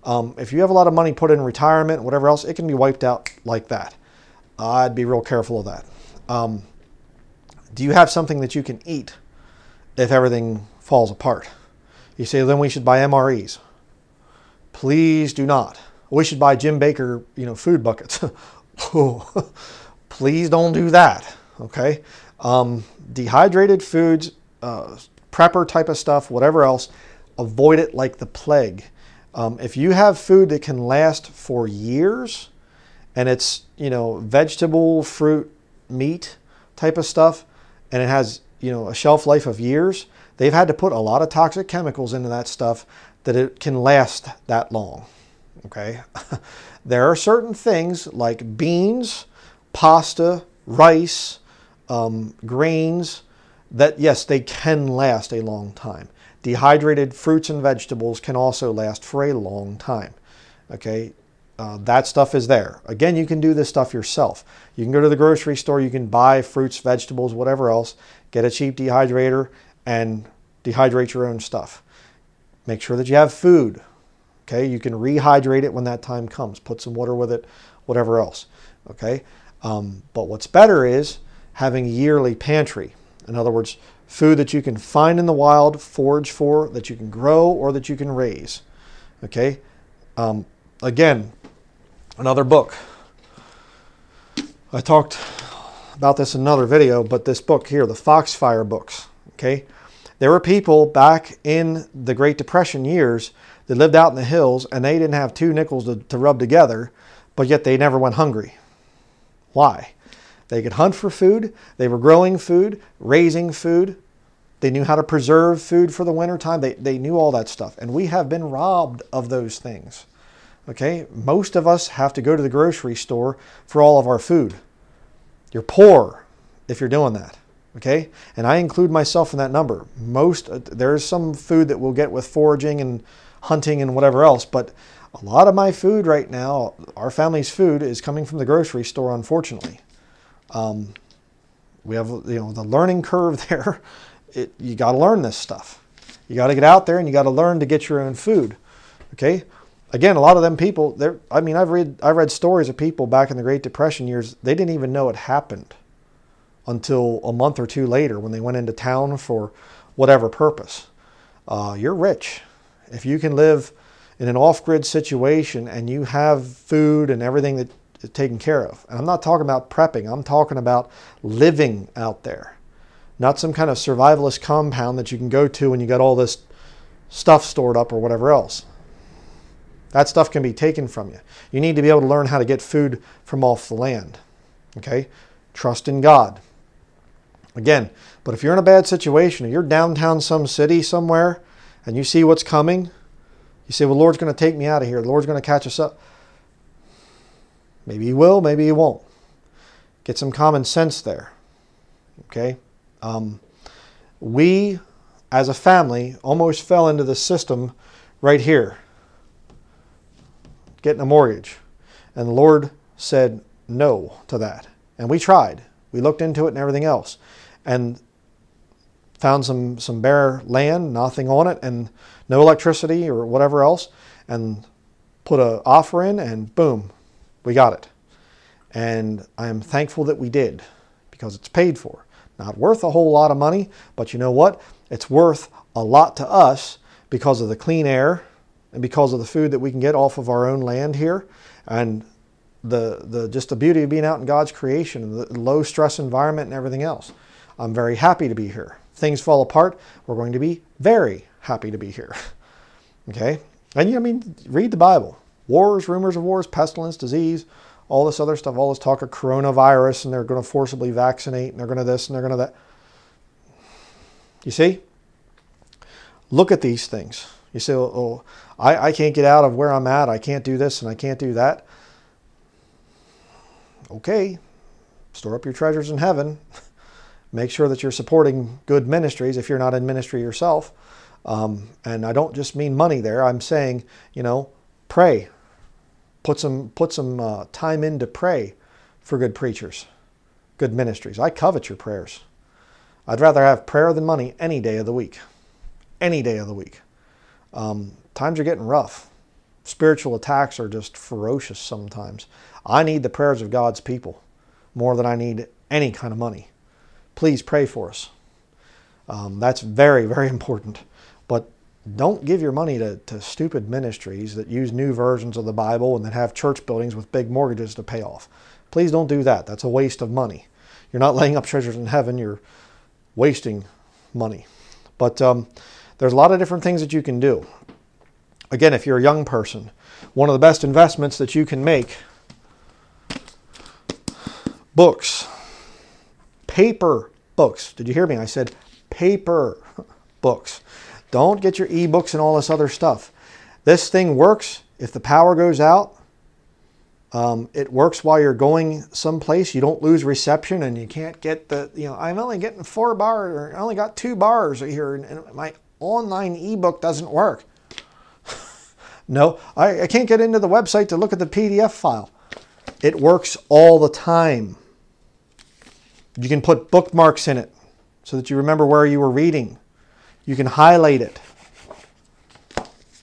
If you have a lot of money put in retirement, whatever else, it can be wiped out like that. I'd be real careful of that. Do you have something that you can eat if everything falls apart? You say, then we should buy MREs. Please do not. We should buy Jim Baker, you know, food buckets. Oh, please don't do that, okay? Dehydrated foods, prepper type of stuff, whatever else, avoid it like the plague. If you have food that can last for years, and it's, you know, vegetable, fruit, meat type of stuff, and it has, you know, a shelf life of years, they've had to put a lot of toxic chemicals into that stuff that it can last that long, okay? There are certain things like beans, pasta, rice, grains that, yes, they can last a long time. Dehydrated fruits and vegetables can also last for a long time, okay? That stuff is there. Again, you can do this stuff yourself. You can go to the grocery store, you can buy fruits, vegetables, whatever else, get a cheap dehydrator and dehydrate your own stuff. Make sure that you have food, okay? You can rehydrate it when that time comes. Put some water with it, whatever else, okay? But what's better is having a yearly pantry. In other words, food that you can find in the wild, forage for, that you can grow or that you can raise, okay? Again, another book. I talked about this in another video, but this book here, the Foxfire books, okay? There were people back in the Great Depression years that lived out in the hills and they didn't have two nickels to rub together, but yet they never went hungry. Why? They could hunt for food, they were growing food, raising food, they knew how to preserve food for the wintertime, they knew all that stuff. And we have been robbed of those things. Okay, most of us have to go to the grocery store for all of our food. You're poor if you're doing that, okay? And I include myself in that number. There's some food that we'll get with foraging and hunting and whatever else, but a lot of my food right now, our family's food, is coming from the grocery store, unfortunately. We have, you know, the learning curve there. You got to learn this stuff. You got to get out there and you got to learn to get your own food, okay? Again, a lot of them people, I mean, I read stories of people back in the Great Depression years, they didn't even know it happened until a month or two later when they went into town for whatever purpose. You're rich. If you can live in an off-grid situation and you have food and everything that is taken care of. And I'm not talking about prepping. I'm talking about living out there. Not some kind of survivalist compound that you can go to and you got all this stuff stored up or whatever else. That stuff can be taken from you. You need to be able to learn how to get food from off the land, okay? Trust in God. Again, but if you're in a bad situation, or you're downtown some city somewhere, and you see what's coming, you say, well, the Lord's going to take me out of here. The Lord's going to catch us up. Maybe He will, maybe He won't. Get some common sense there, okay? We, as a family, almost fell into the system right here. Getting a mortgage. And the Lord said no to that. And we tried. We looked into it and everything else. And found some bare land, nothing on it, and no electricity or whatever else. And put an offer in and boom, we got it. And I'm thankful that we did because it's paid for. Not worth a whole lot of money, but you know what? It's worth a lot to us because of the clean air, and because of the food that we can get off of our own land here, and just the beauty of being out in God's creation, and the low stress environment and everything else. I'm very happy to be here. If things fall apart, we're going to be very happy to be here. Okay? And I mean, read the Bible. Wars, rumors of wars, pestilence, disease, all this other stuff, all this talk of coronavirus, and they're going to forcibly vaccinate, and they're going to this, and they're going to that. You see? Look at these things. You say, oh, I can't get out of where I'm at. I can't do this and I can't do that. Okay, store up your treasures in heaven. Make sure that you're supporting good ministries if you're not in ministry yourself. And I don't just mean money there. I'm saying, you know, pray. Put some time in to pray for good preachers, good ministries. I covet your prayers. I'd rather have prayer than money any day of the week. Any day of the week. Times are getting rough. Spiritual attacks are just ferocious sometimes. I need the prayers of God's people more than I need any kind of money. Please pray for us. That's very, very important. But don't give your money to stupid ministries that use new versions of the Bible and that have church buildings with big mortgages to pay off. Please don't do that. That's a waste of money. You're not laying up treasures in heaven. You're wasting money. But there's a lot of different things that you can do. Again, if you're a young person, one of the best investments that you can make, books, paper books. Did you hear me? I said paper books. Don't get your ebooks and all this other stuff. This thing works. If the power goes out, it works while you're going someplace. You don't lose reception and you can't get the, you know, I'm only getting 4 bars or I only got 2 bars here and my online ebook doesn't work. No, I can't get into the website to look at the PDF file. It works all the time. You can put bookmarks in it so that you remember where you were reading. You can highlight it.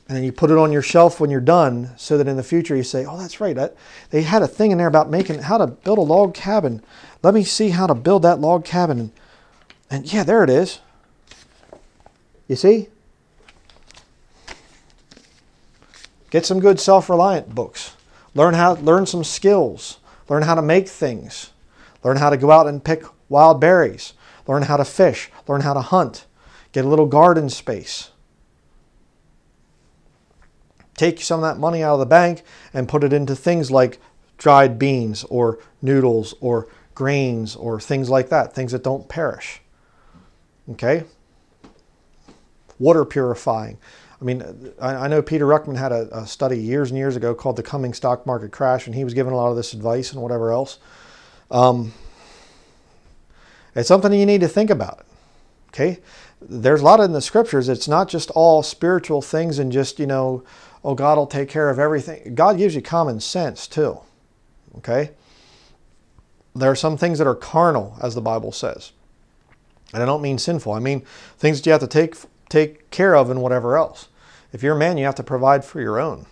And then you put it on your shelf when you're done so that in the future you say, oh, that's right. They had a thing in there about making how to build a log cabin. Let me see how to build that log cabin. And yeah, there it is. You see? Get some good self-reliant books. Learn some skills. Learn how to make things. Learn how to go out and pick wild berries. Learn how to fish. Learn how to hunt. Get a little garden space. Take some of that money out of the bank and put it into things like dried beans or noodles or grains or things like that. Things that don't perish. Okay? Water purifying. I mean, I know Peter Ruckman had a study years and years ago called The Coming Stock Market Crash, and he was given a lot of this advice and whatever else. It's something you need to think about, okay? There's a lot in the scriptures. It's not just all spiritual things and just, you know, oh, God will take care of everything. God gives you common sense too, okay? There are some things that are carnal, as the Bible says. And I don't mean sinful. I mean things that you have to take care of and whatever else. If you're a man, you have to provide for your own.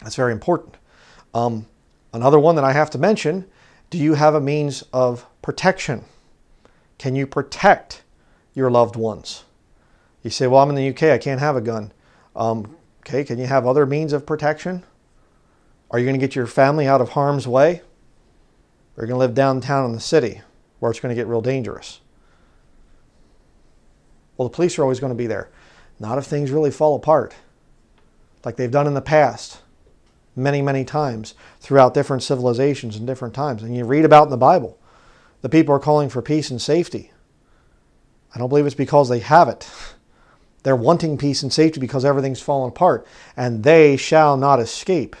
That's very important. Another one that I have to mention, do you have a means of protection? Can you protect your loved ones? You say, well, I'm in the UK, I can't have a gun. Okay, can you have other means of protection? Are you going to get your family out of harm's way? Or are you going to live downtown in the city where it's going to get real dangerous? Well, the police are always going to be there. Not if things really fall apart, like they've done in the past many, many times throughout different civilizations and different times. And you read about in the Bible, the people are calling for peace and safety. I don't believe it's because they have it. They're wanting peace and safety because everything's fallen apart. And they shall not escape,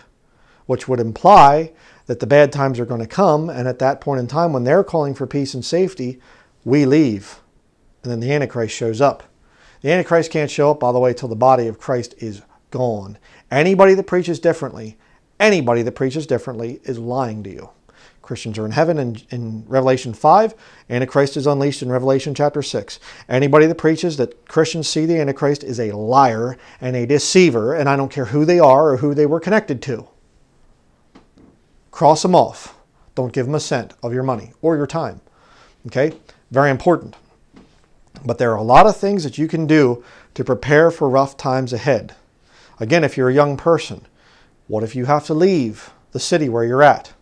which would imply that the bad times are going to come. And at that point in time, when they're calling for peace and safety, we leave. And then the Antichrist shows up. The Antichrist can't show up all the way till the body of Christ is gone. Anybody that preaches differently is lying to you. Christians are in heaven in Revelation 5. Antichrist is unleashed in Revelation chapter 6. Anybody that preaches that Christians see the Antichrist is a liar and a deceiver, and I don't care who they are or who they were connected to. Cross them off. Don't give them a cent of your money or your time. Okay? Very important. But there are a lot of things that you can do to prepare for rough times ahead. Again, if you're a young person, what if you have to leave the city where you're at?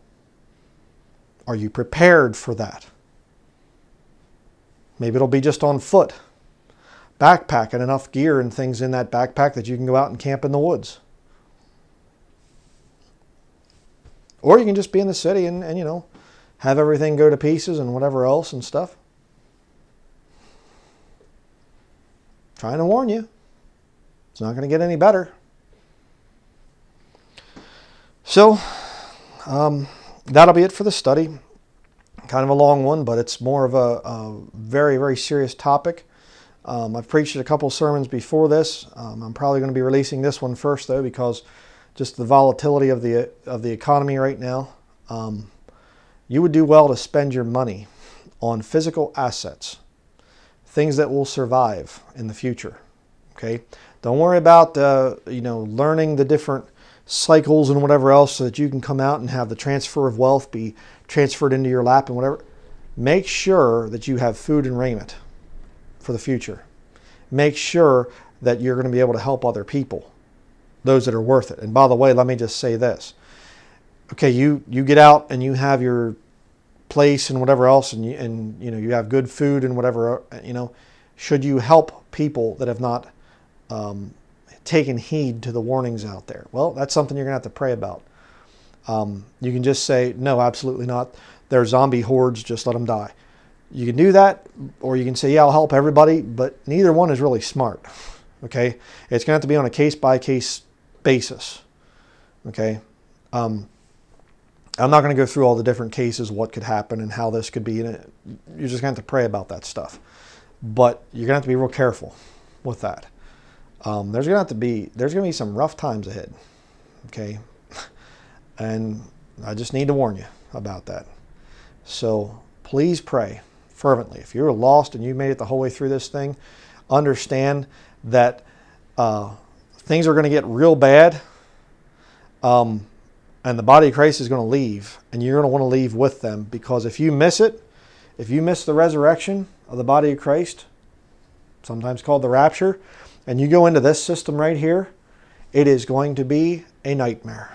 Are you prepared for that? Maybe it'll be just on foot, backpack and enough gear and things in that backpack that you can go out and camp in the woods. Or you can just be in the city and you know, have everything go to pieces and whatever else and stuff. Trying to warn you, it's not going to get any better. So that'll be it for the study. Kind of a long one, but it's more of a very, very serious topic. I've preached a couple sermons before this. I'm probably going to be releasing this one first, though, because just the volatility of the economy right now. You would do well to spend your money on physical assets. Things that will survive in the future, okay? Don't worry about, you know, learning the different cycles and whatever else so that you can come out and have the transfer of wealth be transferred into your lap and whatever. Make sure that you have food and raiment for the future. Make sure that you're going to be able to help other people, those that are worth it. And by the way, let me just say this. okay, you get out and you have your place and whatever else, and you have good food and whatever, should you help people that have not taken heed to the warnings out there? Well, that's something you're going to have to pray about. You can just say, no, absolutely not. They're zombie hordes, just let them die. You can do that, or you can say, yeah, I'll help everybody, but neither one is really smart, okay? It's going to have to be on a case-by-case basis, okay? I'm not going to go through all the different cases, what could happen and how this could be. You're just going to have to pray about that stuff. But you're going to have to be real careful with that. There's going to be some rough times ahead, okay? And I just need to warn you about that. So please pray fervently. If you're lost and you made it the whole way through this thing, understand that things are going to get real bad, and the body of Christ is going to leave, and you're going to want to leave with them, because if you miss it, if you miss the resurrection of the body of Christ, sometimes called the rapture, and you go into this system right here, it is going to be a nightmare.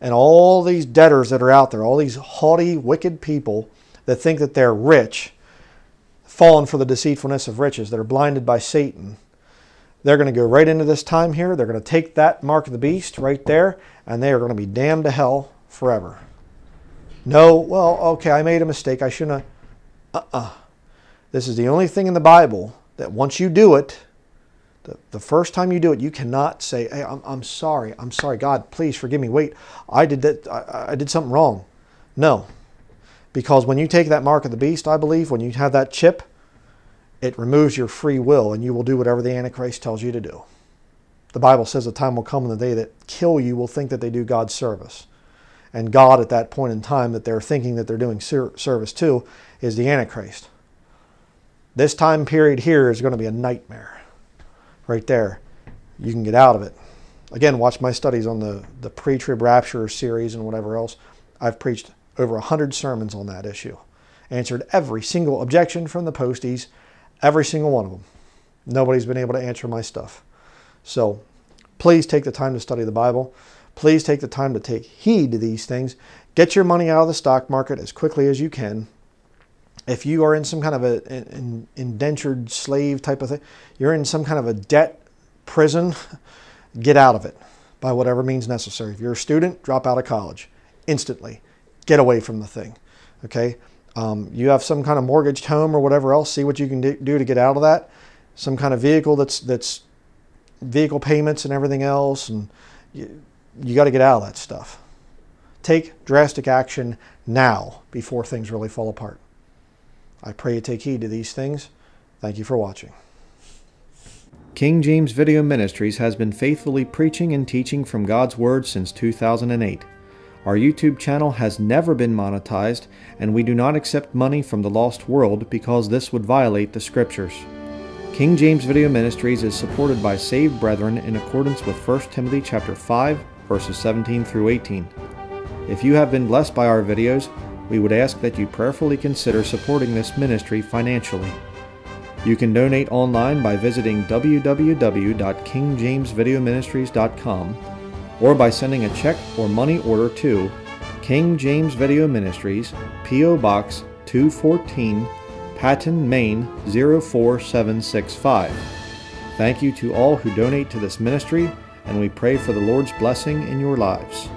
And all these debtors that are out there, all these haughty, wicked people that think that they're rich, fallen for the deceitfulness of riches, that are blinded by Satan, they're going to go right into this time here. They're going to take that mark of the beast right there, and they are going to be damned to hell forever. No, well, okay, I made a mistake. I shouldn't have. This is the only thing in the Bible that once you do it, the first time you do it, you cannot say, hey, I'm sorry. I'm sorry. God, please forgive me. Wait, I did that. I did something wrong. No, because when you take that mark of the beast, I believe, when you have that chip, it removes your free will, and you will do whatever the Antichrist tells you to do. The Bible says the time will come in the day that kill you will think that they do God's service. And God at that point in time that they're thinking that they're doing service to is the Antichrist. This time period here is going to be a nightmare. Right there. You can get out of it. Again, watch my studies on the pre-trib rapture series and whatever else. I've preached over 100 sermons on that issue. Answered every single objection from the posties. Every single one of them. Nobody's been able to answer my stuff. So please take the time to study the Bible. Please take the time to take heed to these things. Get your money out of the stock market as quickly as you can. If you are in some kind of an indentured slave type of thing, you're in some kind of a debt prison, get out of it by whatever means necessary. If you're a student, drop out of college instantly. Get away from the thing, okay? You have some kind of mortgaged home or whatever else, see what you can do to get out of that. Some kind of vehicle that's vehicle payments and everything else, and you got to get out of that stuff. Take drastic action now before things really fall apart. I pray you take heed to these things. Thank you for watching. King James Video Ministries has been faithfully preaching and teaching from God's Word since 2008. Our YouTube channel has never been monetized, and we do not accept money from the lost world because this would violate the Scriptures. King James Video Ministries is supported by saved brethren in accordance with 1 Timothy chapter 5, verses 17 through 18. If you have been blessed by our videos, we would ask that you prayerfully consider supporting this ministry financially. You can donate online by visiting www.kingjamesvideoministries.com or by sending a check or money order to King James Video Ministries, P.O. Box 214, Patton, Maine 04765. Thank you to all who donate to this ministry, and we pray for the Lord's blessing in your lives.